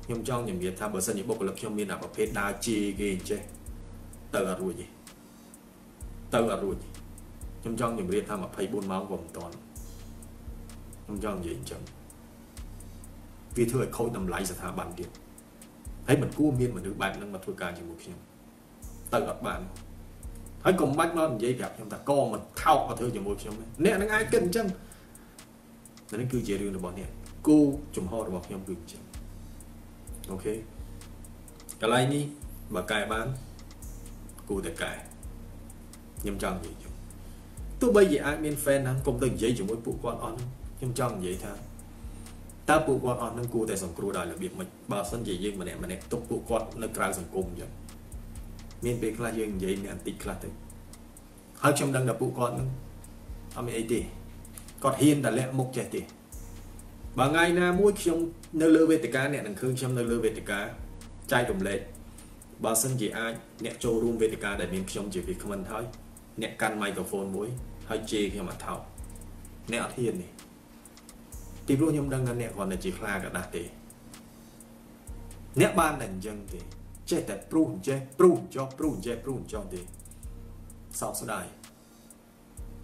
ยมจ้องยมเบียดทำเบอร์เซนยมบุกเลิกยมมีหนักประเภทดาจีเกย์เจเตอร์รูจีเตอร์รูจียมจ้องยมเบียดทำแบบไพ่บุญม้าผมตอนยมจ้องยิ่งจังวิธีเขานำไหลสถาบันเดียวให้มันกู้เมียนมันถือบัตรนั่งมาทุกการยมบุกยมเตอร์อัดบานให้กลุ่มบ้านนอนยิ่งแบบยมตะก้องมันเท่ากับเธอยมบุกยมเนี่ยนั่งไอ้เก่งจังนั่นคือเจริญระบบเนี่ยกูจุ่มห่อระบบยอมดึงจังโอเคอะไรนี่บะไก่บ้านกูแต่ไก่ยำจังยี่จุ่มตัวใบยี่ไอเมียนแฟนนะกลมตึงยี่จุ่มไว้ปลูกก้อนอ่อนยำจังยี่ท่าต ถ้าปลูกกอดอ่อนนั่งกูแต่สังกูได้ระเบียบมันบาสันเยี่ยงมันเนี่ยมันเนี่ยตกปลูกกอดในกลางสังคมอย่างมีนเป็นคลาเยี่ยงเยี่ยงเนี่ยติดคลาติหากชมดังดับปลูกกอดนั่งเอาไม่ไอตีกอดเฮียนแต่เละมุกใจตีบางไงนะมุ้ยชมในเรือเวติกาเนี่ยนั่งเครื่องชมในเรือเวติกาใจดมเล็ดบาสันเยี่ยงเนี่ยโจรูมเวติกาแต่มีนชมเจียบขมันท้ายเนี่ยการไมโครโฟนมุ้ยให้เจียบมาเท่าเนี่ยเฮียนนี่ทีพวกยมดังกันเนี่ยก่อนในจีคลากันนะตีเนี่ยบ้านหนึ่งยังตีเจ๊แต่ปรุงเจ๊ปรุงจอปรุงเจ๊ปรุงจอตีสาวสดาย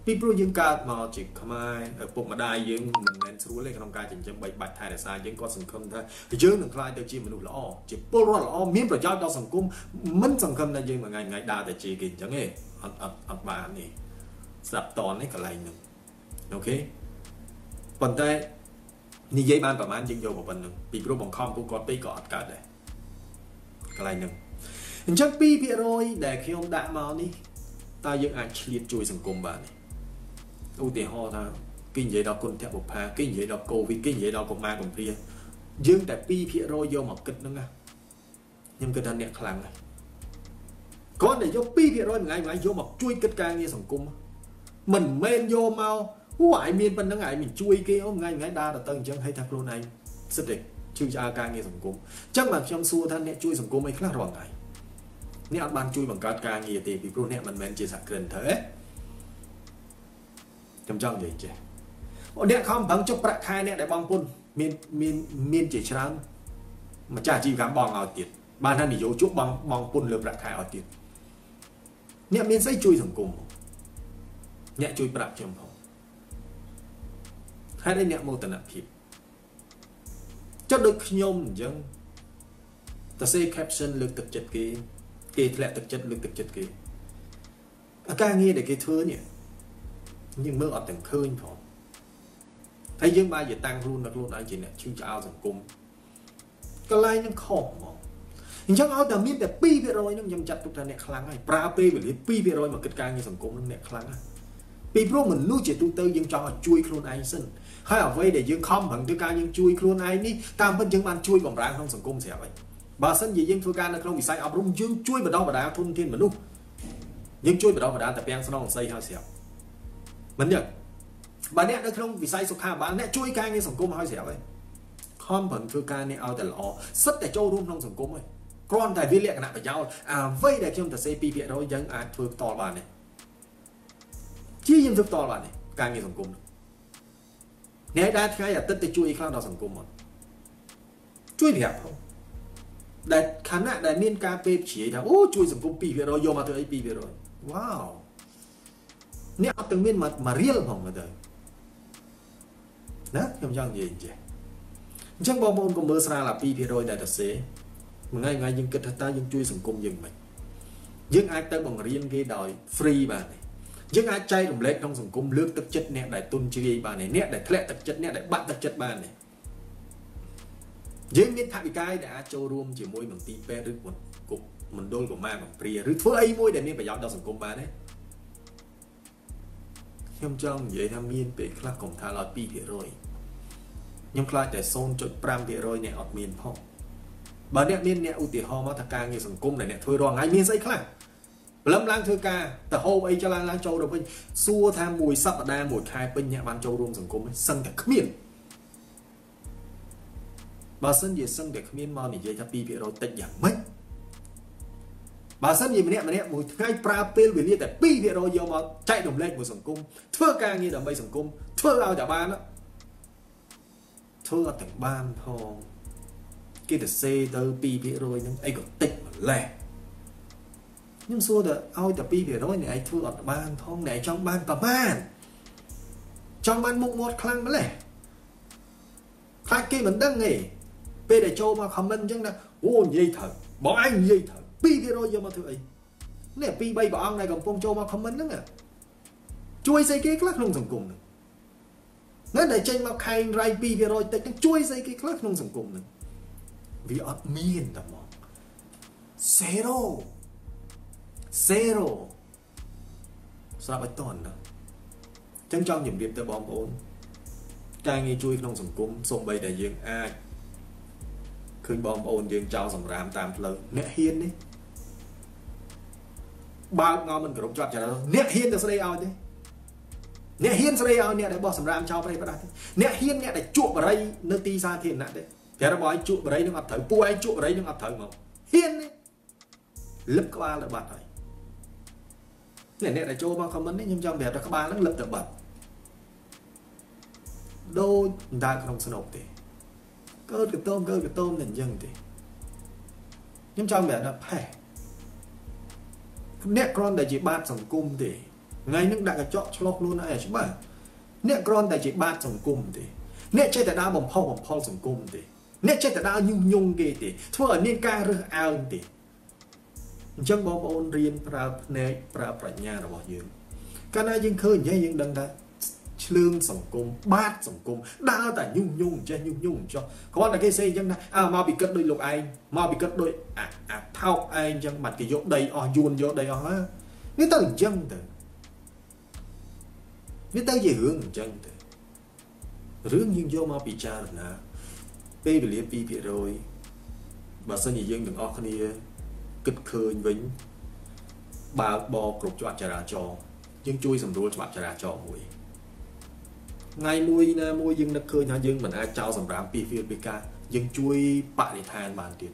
ทีพวกยังการมาจีขมายปกมาได้ยังเหมือนเน้นรู้เลยขนมกายจริงจังใบใบไทยแต่สายยังก้อนสังคมไทยยังหนึ่งคลายแต่จีมันดูละอ้อจีโปรละอ้อมีประโยชน์ต่อสังคมมันสังคมได้ยังเหมือนไงไงดาแต่จีกินจังเอออัดอัดอัดบ้านนี่สับตอนนี่ก็ไรหนึ่งโอเคปนได้นี่ย้ายบ้านประมาณยิงโยกว่าปันหนึ่งปีรูปของข้อมกูกอดไปกอดกันเลยกลายหนึ่งฉันปีพี่รอยแดกยองด่ามานี่ตายังอาจเฉียดจุยสังคมบ้านนี่อุติหอท่ากินเยดอกคนแทบบุกพากินเยดอกโควิดกินเยดอกกมาของเพียยังแต่ปีพี่รอยโยหมกกึดนั่งนะยังกึดอันเนี่ยคลังเลยก้อนเดี๋ยวปีพี่รอยไงไงโยหมกจุยกึดกลางนี่สังคมมันเมนโยเมาผู้หายมีนปันนั่งไงมันช่วยเกี่ยวไงไงดาแต่ตั้งจังให้ทักโลนายสุดเด็กช่วยอาการเงี้ยสังคมจังหลังจำซัวท่านเนี่ยช่วยสังคมไม่คลาดหวังไงเนี่ยอันบานช่วยบังการการเงี้ยตีปีโปรเนี่ยมันแมนเจสักเกินเถอะจำจังเลยเจ้เนี่ยคำบังจบประคายเนี่ยได้บางปุ่นมีนมีนมีนเจชรังมาจ่าจีการบองเอาติดบ้านท่านนี่โยจุบบองบองปุ่นเรือประคายเอาติดเนี่ยมีนใส่ช่วยสังคมเนี่ยช่วยปรับจำพอให้ได้เนี่ยโมตนาผิดจะดึกยมยังแต่เซคแคปชั่นเลือกตัดจัดกีกีแหละตัดจัดเลือกตัดจัดกีอาการงี้เด็กกีเธอเนี่ยยังเมื่ออดแต่งคืนพอไอ้ยังมาอย่าตั้งรุ่นนักรุ่นอะไรจีเนี่ยชื่อจะเอาสังคมก็ไล่นั่งขอบมองยังเอาแต่มีแต่ปีไปรอยนั่งยังจัดทุกท่านเนี่ยคลังไอ้ปลาปีหรือปีไปรอยมาเกิดการงี้สังคมนั่งเนี่ยคลังปีพวกเหมือนลูกเจตุเตยยังจอช่วยโคลนไอซึ่งให้เอาไว้เดี๋ยวยังคอมผังตัวการยังช่วยโคลนไอนี่ตามเป็นยังมันช่วยกล่อมร้างของสังคมเสียไปบาสันยังตัวการนักลงวิสัยเอารุ่งยังช่วยมาดองมาดาทุนเทียนเหมือนลูกยังช่วยมาดองมาดาแต่เพียงสนองใส่เขาเสียเหมือนอย่างบ้านเนี้ยนักลงวิสัยสุขาบ้านเนี้ยช่วยการในสังคมเขาเสียไปคอมผังตัวการเนี่ยเอาแต่ละสัตแต่โจรุ่มของสังคมเลยกรอนแต่วิเลียขณะไปยาวเอาไว้เดี๋ยวยังแต่เซปีเปียเรายังอาจเพื่อต่อบ้านเนี่ยชี้ยิ่งทุกตอนละเนี่ยการเงินสังคมเนี่ยได้ใครอยากติดติดช่วยคลาดเราสังคมหมดช่วยเดียบเขาแต่ขณะแต่เมียนกาเปเฉียดโอ้ช่วยสังคมปีไปเลยโยมาเธอไอปีไปเลยว้าวเนี่ยเอาตึงเมียนมามาเรียลผมมาเลยนะยังยังเย็นเจจังบอมบอมก็เมื่อสระละปีไปเลยได้แต่เสียมึงไงไงยังกระทายังช่วยสังคมยังไหมยังไอเติมบังเรียนกี่ดอยฟรีบ้างยังอาใจหลงเล็กต้องสังคมเลือกตัดจัดเนี่ยได้ตุนชีวิตบ้านเนี่ยได้แทะตัดจัดเนี่ยได้บัดตัดจัดบ้านเนี่ยยังมีทางอีกายได้อาโจรวมจีมวยเหมือนตีเป้หรือเหมือนกบเหมือนโดนกับแม่เหมือนเปรียหรือทั่วไอ้มวยได้มีประโยชน์ต่อสังคมบ้านเนี่ยยังจ้องยัยทำมีนเป็นคลาสของทารอดปีเพียรอยยังคลาสแต่โซนจดปรามเพียรอยเนี่ยออกมีนพ่อบ้านเนี่ยมีนเนี่ยอุติหอมาตรการเงี้ยสังคมเนี่ยทั่วรองไงมีนใส่คลาสลำล้างเธอกาแต่โฮไอจะล้างล้างโจเราเป็นซัวทำมวยซับดามวยคายเป็นเนี่ยมันโจรวมสังคมสังแต่ขมิ้นบาสันเยสังแต่ขมิ้นมาหนิยัยทับปีเพียเราติดอย่างไม่บาสันเยมันเนี่ยมันเนี่ยมวยไงปลาเปลือยเนี่ยแต่ปีเพียเรายอมมาใจดมเล็กมวยสังคมเธอกาเงี้ยดมใบสังคมเธอเอาจากบ้านแล้วเธอแต่งบ้านพอกิดเซเตอร์ปีเพียเรานั่งไอก็ติดเหมือนแหละnhưng xưa là ao tập đi về nói này thưa ở ban thôn này trong ban tập ban trong ban mục một khăn mới này khác kia mình đang nghỉ về để cho mà comment chẳng là ôn dây thật bỏ anh dây thật đi về rồi giờ mà thưa ấy nè pi bay bỏ ăn này còn phong cho mà comment nữa nè chui dây cái lắc luôn sủng cùng nữa để tranh mà khai rai pi về rồi tự chui dây cái lắc luôn sủng cùng nữa vì ở miền tầm mỏ zeroเซโร่สำหรับไอ้ตอนนะจังจังหยิบเบียบแต่บอมโอน ใจงี้ช่วยขนมสังคมส่งไปแต่ยังไอคือบอมโอนยังเจ้าสังรามตามเลยเนื้อเฮียนนี่บางงอมันกระดมจอดจะแล้วเนื้อเฮียนจะแสดงเอาดิเนื้อเฮียนแสดงเอาเนี่ยได้บอมสังรามเจ้าไปประดาดิเนื้อเฮียนเนี่ยได้จุบอะไรเนื้อตีซาเทียนนั่นดิแต่เราบอกไอ้จุบอะไรนึกอัดเถิดปูไอ้จุบอะไรนึกอัดเถิดมั้งเฮียนนี่ลึกกว่าเลยบาดหน่อยเนี่ยเนี่ยได้โจมาคอมเมนต์นี่ยังจำแบบรักบ้านนั่งลึกแต่บาดโดนได้ขนมสนุกดิเกิดกับต้มเกิดกับต้มหนึ่งยังดิยิ่งจำแบบนั้นแพ้เนี่ยกรอนแต่จีบาดสังคมดิไงนึกได้กระเจาะชลอกลุ้นอะไรใช่ไหมเนี่ยกรอนแต่จีบาดสังคมดิเนี่ยใช่แต่ดาวบ่มพ่อบ่มพ่อสังคมดิเนี่ยใช่แต่ดาวยุ่งยุ่งเกติทั่วเนี่ยการเรื่องเอาดิจังบอมโอนเรียนปราบเนยปราบปรัชญาเราบอกยืมการน่ายังเคยยังยังดังได้เชื่อมสังคมบ้านสังคมดาวแต่ยุ่งยุ่งจะยุ่งยุ่งจ้ะเขาบอกแต่เคยเซนจังนะอ่ามาบิดกัดโดยลูกไอ้มาบิดกัดโดยอ่ะอ่ะเท่าไอ้จังบัดกิโยได้อ๋อยูนโยได้อ๋อนี่ตั้งจังแต่นี่ตั้งยี่ห้อจังแต่เรื่องยิ่งโยมาปีจาร์นะไปไปเรียนปีเปียโรยบัดเซนยี่ยังหนึ่งอ๋อคนนี้กึดเคยวิ้งบาบอกรุบจวัดจราจรยังช่วยสำรวจจวัดจราจรมวยไงมวยนะมวยยังนักเคยนะยังเหมือนอาเจ้าสำรามปีฟิลปิกายังช่วยปฏิทานบานเดียด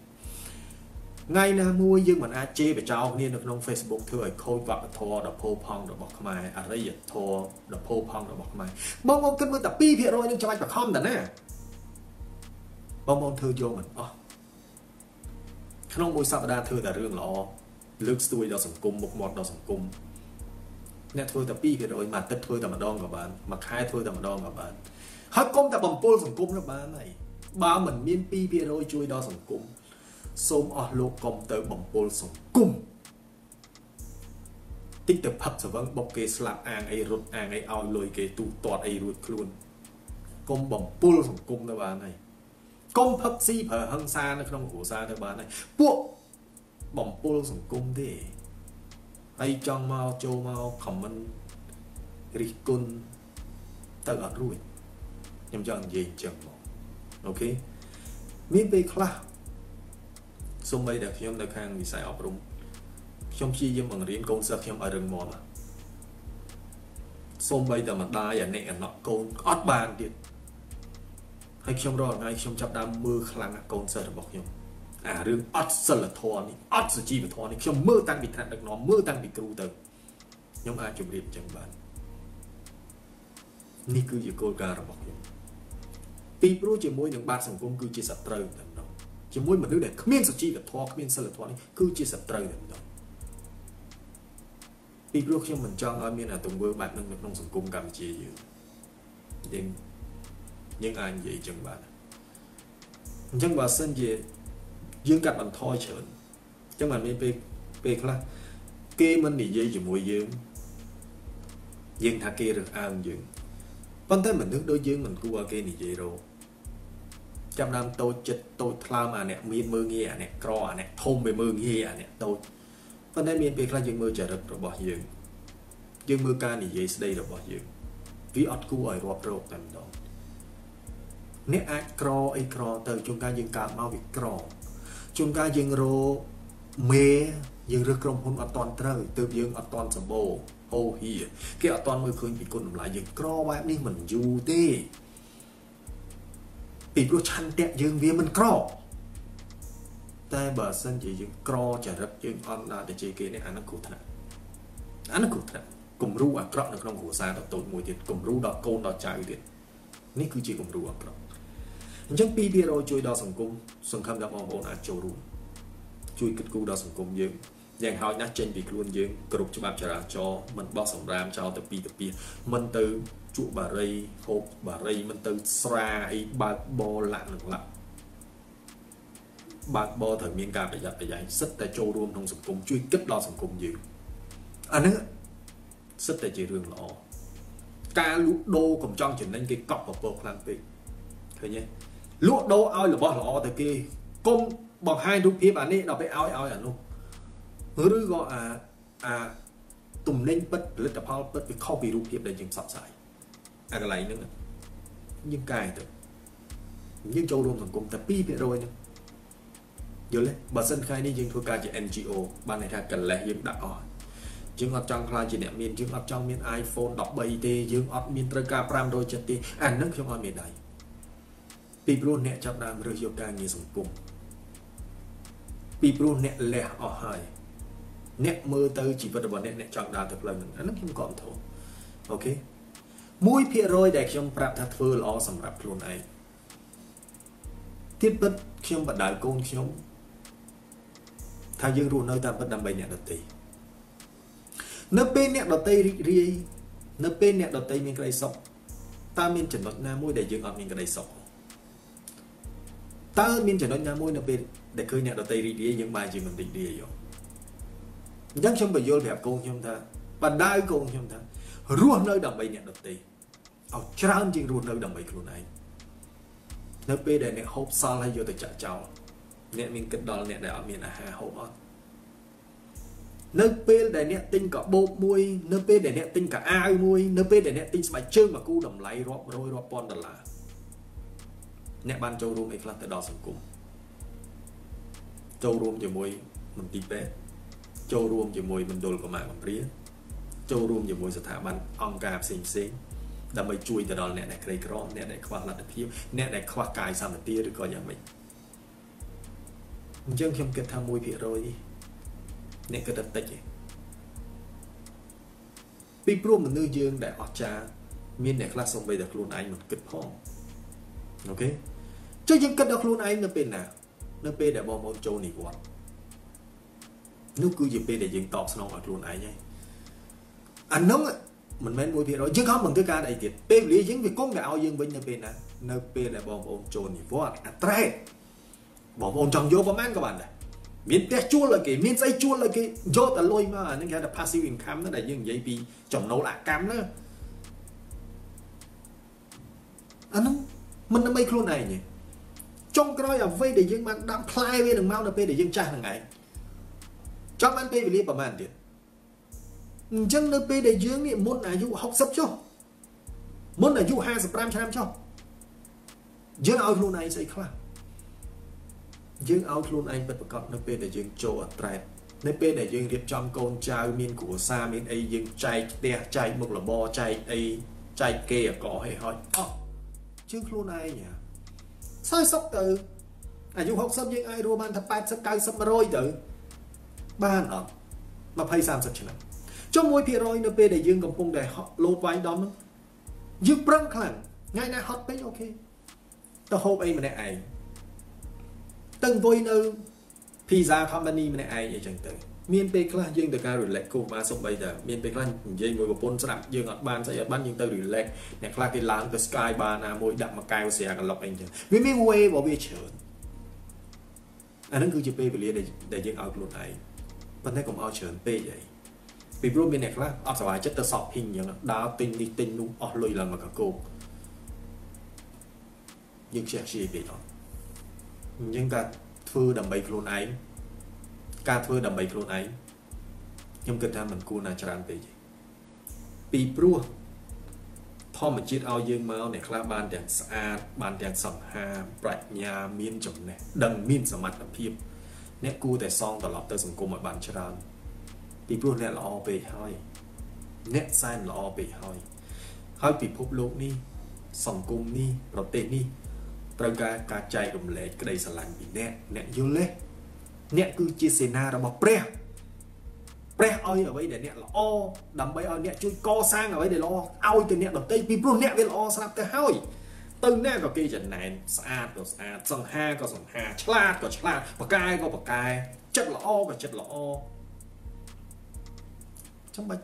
ไงนะมวยยังเหมือนอาเจไปเจ้าเนี่ยนักน้องเฟซบุ๊กเธอไอ้โคตรวัดทอดับโพพองดับบอกทำไมอะไรอย่างทอดับโพพองดับบอกทำไมบองบองกันมือแต่ปีเพียรอยนึงจะไปแบบคอมแต่เนี่ยบองบองเธอโยมเหมือนอ๋อขนมมวยสัปดาห์เธอแต่เรื่องล้อลึกสตูดิโอสังคมบกหมดดอสังคมเนี่ยเธอแต่ปี้เกิดโอยมาเต็มเธอแต่มาดองกับบ้านมาคายเธอแต่มาดองกับบ้านฮักก้มแต่บ่มโป้สังคมนะบ้านไหนบ้าเหมือนมีนปี้เกิดโอยช่วยดอสังคมส้มออโลกมเตอบ่มโป้สังคมติ๊กแต่พับสว่างบอกเกสลับอ่างไอรถอ่างไอเอาลอยเกตูตอดไอรูดคลุนก้มบ่มโป้สังคมนะบ้านไหนก้มพับซีเผอหังซาในขนมหัวซาในบ้านในพวกบ่มปูลสังคมดิไอจังมาโจมาขำมันริกุลตะกัดรุ่ยยำจังเย็นจังบอกโอเคมีไปคลาสมัยเด็กยำตะแคงวิสัยอบรมยำชียำบังเรียนกงสักยำอาเริงมอมาสมัยแต่มันตายอย่างแน่นหนักกงอัดบานเด็ดให้ชมรอดไงชมจับดามมือคลังกองเสดบอกยมอ่าเรื่องอัดสลัดทอนี่อัดสจีบทอนี่ชมมือตั้งบิดทันดักน้องมือตั้งบิดกรูเติมยมอาจุบเรียบจังบานนี่คืออยู่โกลการบอกยมปีปรู้เจมวยหนึ่งบาทสังคมคือเจสัตเตอร์เดิมน้องเจมวยเหมือนนึกเด็กขมิ้นสจีบทอขมิ้นสลัดทอนี่คือเจสัตเตอร์เดิมน้องปีปรู้เชื่อเหมือนจังอาเมียนอาตุงเวอร์บาทหนึ่งหนึ่งน้องสังคมการเจียอยู่ยังยังอ่านใหญ่จังหวะจังหวะเส้นเยยื่นกัดมันทอยเฉินจังหวะนี้ไปไปคลาเกมันหนีเย่อยู่มวยยืมยืมทาเกหรืออ่านยืมปั้นแต่เหมือนนึกโดยยืมเหมือนกูว่าเกหนีเย่โรจำนำโตจิตโตคลามาเนี่ยมีมือเงี้ยเนี่ยกรอเนี่ยทมไปมือเงี้ยเนี่ยโตปั้นแต่มีไปคลายืมมือจะรึกระบอกยืมยืมมือการหนีเย่สได้ระบอกยืมวิอัดกูอ่อยรอบโรคกันดองเนี่ยไอ้กรอไอ้กรอเติมจงการยิงการมาวิกรอจงการยิงโรเมยิงเรือกลมหุ่นอัตตอนเตอร์เติมยิงอัตตอนสมโบโฮเฮียแกอัตตอนมือคืนปีกุลหลายยิงกรอไว้นี่เหมือนยูเต้ปีโรชันแตะยิงเวียมันกรอแต่เบอร์เซนจะยิงกรอจะรับยิงออนไลน์แต่เจเกเนี่ยอันนั้นกูถนัดอันนั้นกูถนัดกลุ่มรู้อ่ะกรอในขนมหัวซาดอกตูนมวยเด็ดกลุ่มรู้ดอกโกนดอกใจเด็ดนี่คือเจกลุ่มรู้อ่ะกรอยังปีเดียเราช่วยดาวสังคมสังคมดาวมองโอนอาโจรูช่วยกึศกูดาวสังคมเยอะอย่างเขานักเจนปีกลุ่นเยอะกลุ่มฉบับจราจรมันบอกสำรามชาวตะปีตะปีมันเติมจุบารีโฮบบารีมันเติมสระไอบาดบอหลังหนึ่งหลักบาดบอถึงมีการประหยัดประหยัดสัตแต่โจรวมทางสังคมช่วยกึศดาวสังคมเยอะอันนั้นสัตแต่เจริญหล่อการลุโดกับจองเฉินนั่นก็กอบกับโปรคลังปีเห็นไหมลูกโดเอาหรือบอกหล่อแต่กี้ก้มบอกให้ทุกพีบอันนี้เราไปเอาเอาอย่างนู้นหรือก็อ่าอ่าตุ่มเล่นเปิดหรือแต่พอเปิดไปเข้าไปรูปพีบได้จึงสับสายอะไรนึง nhưng cài được nhưng trong luôn thằng cùng tập pi bị rồi nhá giờ lấy bà dân khai đi nhưng thua ca chị en giê ô ban này thật cần lẽ nhưng đã ở dương học trong khai chị đẹp miền dương học trong miền iPhone đọc bầy tê dương học miền trơ ca pram đôi chân tê anh nâng không ở miền này pi luôn nè trong đàm rồi yoga như thằng cùng pi luôn nè lẻ ở hai nè mơ tới chỉ vật bọn nè nè trong đàm thực lần anh nâng không còn thôi ok mũi phía rồi để trong prap thật vừa lo sầm rạp luôn này tiếp bất trong bật đại công trong thay dương ruột nơi ta vẫn đam bầy nhẹ đợt tì nấp bên nhẹ đợt tây ri nấp bên nhẹ đợt tây miền cây sọc ta miền chẩn đoán nam môi để dương ở miền cây sọc ta miền chẩn đoán nam môi nấp bên để khơi nhẹ đợt tây ri ri nhưng mà chỉ mình định ri rồi nhắc trong bầy vô đẹp công trong ta bật đại công trong ta ruột nơi đam bầy nhẹ đợt tì ao tràn trên ruột nơi đam bầy luôn này nấp bên để nhẹ hộp sao hay vô từ chợ chào nè mình kết đo nè đảo miền hà hậu on nơi p để nè tinh cả bộ mui nơi p để nè tinh cả ai mui nơi p để nè tinh sải chương mà cú đầm lấy rót rồi rót pon đợt là nè ban châu rùm ấy là từ đo sủng cùng châu rùm giờ mui mình tì bé châu rùm giờ mui mình đồn của mạng mình ría châu rùm giờ muiสถาบันองการเซ็งเซ็งแต่ไม่ช่วยแต่ดอลเนี่ยได้ใครกรอบเนี่ยได้คว้าหลักเพียบเนี่ยได้คว้ากายสามตีหรือก็ยังไม่nhưng trong cái tham mùi phía rồi nè cái đập tách bị buông mình nuôi dương để ở cha miền này class xong bây giờ luôn anh một kịch phong ok cho những cái đọc luôn anh nó bên nào nó bên để bỏ môn châu này quạt nó cứ gì bên để dừng tọt xong rồi luôn anh nhé anh nóng mình men mùi phía rồi chứ không mình thứ ca đại tiệt bên lý dính vì con gạo dương bên nó bên nào nó bên để bỏ môn châu này quạt attractบอกองจังโยประมาณกับมันเลยมีแต่ชั่วเลยกี่มีใจชั่วเลยกี่โยแต่ลอยมานั่นแค่แต่ passive income นั่นแหละยังยัยปีจมโนหลักกรรมนะอันนั้นมันทำไมครัวไหนเนี่ยจงกระไรเอาไว้เดี๋ยวยังมันดังพลายไปหนึ่งเมาส์นะเพื่อเดี๋ยวยังจ้างยังไงจับมันไปวิลประมาณเดียวจังนะเพื่อเดี๋ยวยังนี่มุ่นอายุหกสิบชั่วมุ่นอายุห้าสิบสามชั่วชั่วยังเอาครัวไหนใส่ครับdương ao luôn anh bật bật cọp nơi bên để dương châu ở trại nơi bên để dương điệp trong con trai miền của xa miền ấy dương trai đe trai một là bo trai ấy trai kia có hay hỏi chương luôn ai nhỉ sai sắp từ à du học sắp dương ai đua ban thập ba sắp cay sắp rồi từ ban ở mà phải sam sắp chứ nào cho môi phe rồi nơi bên để dương cầm cung để họ lột vai đó nữa dương băng khẳng ngay nay hot đấy ok tao hôm ấy mà này ai từng vui nơi pizza company mình ai vậy chẳng tới miền tây là dương từ ca rồi lệ cô ba sông bây giờ miền tây là dây mùi của pôn sập dương ngọt ban sẽ ở ban dương từ rồi lệ này là cái láng từ sky ba na môi đậm mà cao xè còn lọc anh chứ vì mấy quê bỏ về chợ anh đang cứ chụp về liền để để dương ao luôn này bạn thấy cũng ao chợ về vậy vì luôn bên này là ao sỏi chất từ sọp hình như là đào tinh đi tinh nu ao lùi là mà cả cô nhưng sẽ gì vậy đó nhưng ta thưa đầm bầy khôn ấy ca thưa đầm bầy khôn ấy nhưng cần tham mình cô là chẳng về gì bị bua thôi mà chết ao dương máu này là ban đèn xa ban đèn sầm hà bạch nhà miên chồng này đằng miên sầm mặt là phim nét cu tại song tỏ lọc tới dùng cô mọi bạn chẳng bị bua này là o về hơi nét sai là o về hơi hơi bị phốp lỗ đi sòng cung đi rồi tệ đi trong cái cá chay gồm lệ cái đây sản lạnh bị nẹt nẹt vô lệ nẹt cứ chia sẻ na ra bọc pre pre oi ở đây để nẹt là o đầm bay oi nẹt chui co sang ở đây để lo oi từ nẹt đầm tây pi pro nẹt với lo sao tới hoi từ nẹt có kia trận này sa có sa sòng ha có sòng ha chla có chla bạc cay có bạc cay chất là o có chất là o trong bài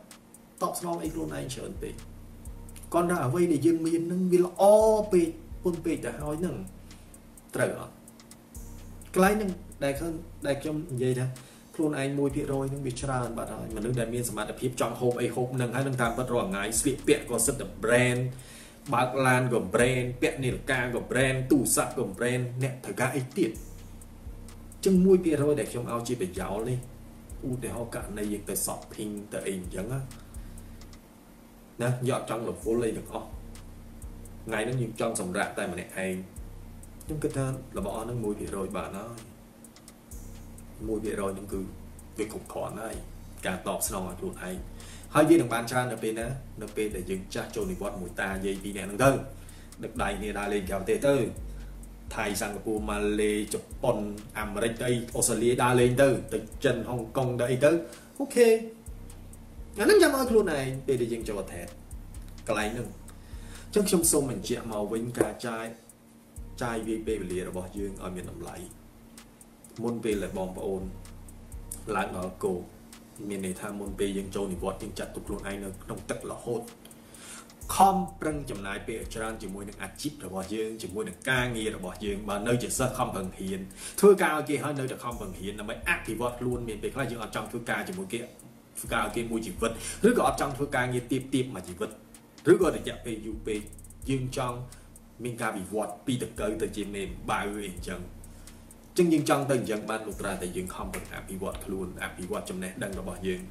tọt sau ấy luôn này trở về con ra ở đây để dương miên nâng vì là o pi quân bị đã hỏi nâng trở cái lái nâng đại hơn đại trong vậy đó luôn anh môi phía rồi nhưng bị tra bạn rồi mà nước đại miên sầm mặt phím trong hộp ấy hộp nâng hai nâng tam bất rõ ngái xịt bẹt có rất là brand bạc lan gồm brand bẹt nỉ ca gồm brand tủ sạc gồm brand nẹt thời gian ấy tiệt trong môi phía rồi để trong ao chỉ phải giáo lên u để họ cả này việc tới shopping tới ảnh chẳng á nè dọn trong là phố lên được không ngày nó nhìn trong sầm rạp tay mà này anh những cái thân là bỏ nó mùi vị rồi bà nó mùi vị rồi những cứ việc cục khó này cả tọp xong rồi chuột anh hai viên đồng bàn cha nè bên đó nè bên để dừng cha trồn đi quạt mùi ta dây đi nè nâng thân được đầy nè đã lên kéo tê tư Thái Singapore Malay Japan America Australia ได้เลยเด้อตึกจีนฮ่องกงได้เด้อโอเคงั้นนั่งจำเอาครูไหนไปได้ยิงจอดแทนไกลหนึ่งจังชมโซมันเจียมาวิ่งกระจายใจวีเปเปลี่ยนระบบยื่นเอาเมียนน้ำไหลมุนไปเลยบอมปะโอนล้างเอาโกเมียนในท่ามุนไปยิงโจนิบอดยิงจัดตุกครูไหนเนอต้องตัดหล่อโหดคอมปรังจำนายเปรจานจมูกหนึ่งอาชีพระบอบยืนจมูกหนึ่งการเงียระบอบยืนมาเนื้อจะเสกคอมบังเฮียนทุกการเกี่ยวกับเนื้อจะคอมบังเฮียนทำไมอักที่วัดล้วนมีเป็นคล้ายยืนอับจังทุกการจมูกเกี่ยวทุกการเกี่ยวมวยจีบวัดหรือก็อับจังทุกการเงียตีบตีบมาจีบวัดหรือก็จะไปอยู่ไปยืนจังมีการวิวัฒน์ปีตะเกียตะจีเมมบ่ายเองจังจึงยืนจังตั้งจังบ้านลูกราแต่ยืนคอมบังอักที่วัดล้วนอักที่วัดจำแนกดังระบอบยืน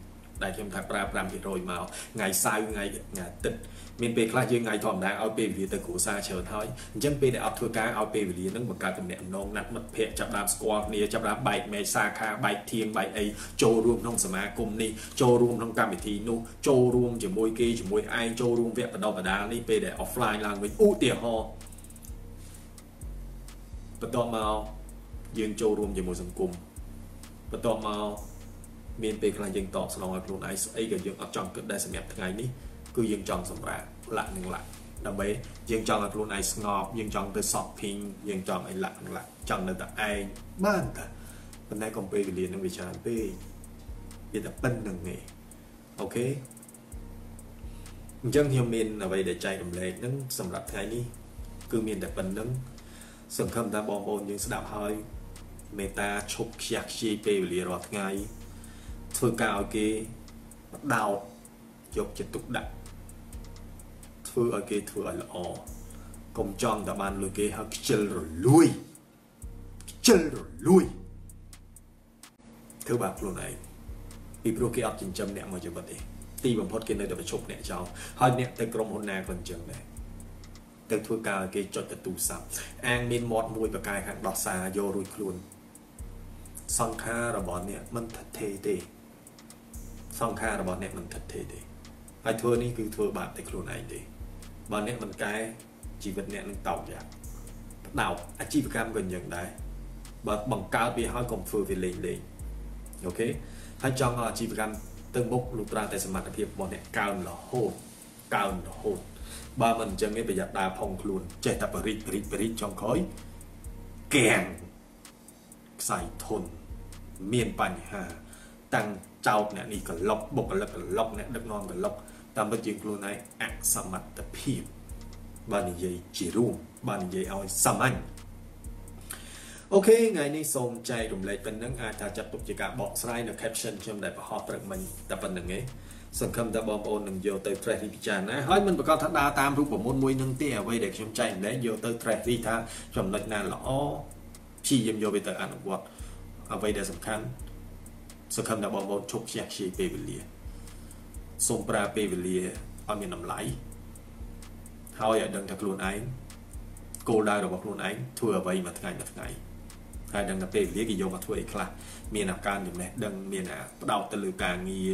ได้เข้มขัดปราบปรามผิดโรยมาไงทรายไงไงตึ๊ดมินเปคลายังไงทอมได้เอาเปวิลีตะกูซาเชิญท้ายยังเปได้เอาทัวร์การเอาเปวิลีนั่งบังการตำแหน่งน้องนัดมัดเพะจับรับสกอร์เนี่ยจับรับใบเมซาคาใบเทียงใบไอโจรวมน้องสมาคมนี่โจรวมน้องการไปทีนู้โจรวมจะมวยเกย์จะมวยไอโจรวมเวทประดอประดานี่เปได้ออฟไลน์ลางเป็นอู้เตียฮอประดอมายืนโจรวมจะมวยสังคมประดอมามินเปคลายังตอบสนองกับคนไอไอกับยังอับจังก็ได้สมัยทั้งไงนี่คือยังจองสำหรับหลักหนึ่งหลักดังเบยยังจองกับคนไอสงบยังจองตัวสอบพิงยังจองไอหลักหลักจองในแต่ไอบ้านแต่ปัญหาของเปย์เรียนนักวิชาเปย์เป็นแต่ปั้นหนึ่งไงโอเคยังเฮียมินเอาไว้ได้ใจกับเลยนั่งสำหรับทั้งไงนี่คือมินแต่ปั้นนั่งสังคมตาบอมบอลยังสดับหอยเมตาชกยักษ์ชีเปย์เรียนรอทั้งไงเพื่อการเอาเกย์ดาวยกจิตตุกดักเพื่อเอาเกย์เพื่อหล่อกงจ้องแต่บ้านเลยเกย์ฮักเจลร์ลุยเจลร์ลุยเธอแบบคนไหนปีโปรเกย์อัพจริงจำเนี่ยมาจากบัดนี้ตีบังพอดเกย์เลยแต่ไปชกเนี่ยเจ้าฮันเนี่ยแต่กรมคนแน่คนเจงเลยแต่เพื่อการเอาเกย์จดกระตูสับแองเมนมอดมวยประกายขังดอกซาโยรุยคลุนสังฆาระบอนเนี่ยมันทัดเทเดสองข้าระบอบเนี่ยมันทัดเทเดไอ้ทัวนี่คือทัวบาปแต่ครูไหนเดบอลเนี่ยมันไกลชีวิตเนี่ยมันเต่าอยากเต่าอาชีพกรรมกันอย่างไรบอลบังการไปห้อยกลมฟืนไปเล่นเล่นโอเคให้จองอาชีพกรรมเติมบุกลูกตราแต่สมรรถเพียบบอลเนี่ยก้าวหล่อโหดก้าวหล่อโหดบอลมันจะไม่ประหยัดตาพองครูนเจตปริศปริศปริศจองคอยแกงใส่ทนเมียนปัญหาตั้งเจ้าเนี่ยนี่ก็ล็อกบกกันล็อกกันล็อกเนี่ยดักนอนกันล็อกตามประจิงครูนายอักสมัติเพียบบ้านใหญ่จีรุ่งบ้านใหญ่เอาสมัญโอเคไงในทรงใจดุมเลยเป็นนักอาจารย์จัดตุกจิกาบอกสไลด์ในแคปชั่นเชื่อมได้ประหอบตรึงมันแต่เป็นหนึ่งไงสังคมตะบอมโอนหนึ่งโยเตอร์เทรดิพิจารณาเฮ้ยมันประกอบทัดดาตามรูปแบบมวยหนึ่งเตี้ยไว้เด็กเชื่อมใจและโยเตอร์เทรดิท่าจำนวนนานหล่อชี้ยมโยไปเตอร์อันวัดเอาไว้ได้สำคัญสังคมดับบอลบอลชกแยกชีเปเวเลียสมปราเปเวเลียเอาเมียนน้ำไหลเฮาอยากดังจากลุนไอ้โกลได้หรือบอกลุนไอ้ทัวร์ไปมาทั้งไงมาทั้งไงใครดังจากเปเวเลียกิโยมาทัวร์อีกละเมียนอาการอย่างไรดังเมียนอาเดาตะลือการเงีย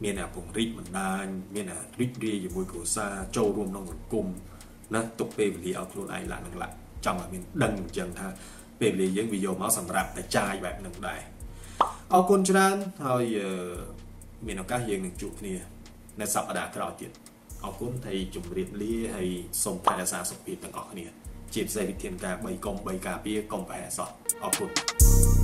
เมียนอาผงริดมันได้เมียนอาริดเรียอยู่บนโกซาโจรวมน้องกลุ่มนะตกเปเวเลียเอาลุนไอ้หลังหลังจำเอาเมียนดังจังท่าเปเวเลียยังวิโยมาสำหรับแต่ใจแบบหนึ่งได้เอาคนชนะเอาเมนเอาการเยี่ยงหนึ่งจุดนี่ในสัปดาห์กล่าวติดเอาคนไทยจุ่มเรียบเลี้ยให้สมภารสาสมผิดต่างออกนี่จีบใส่พิธีการใบกลมใบกาเปียกลมแผ่สอดเอาคน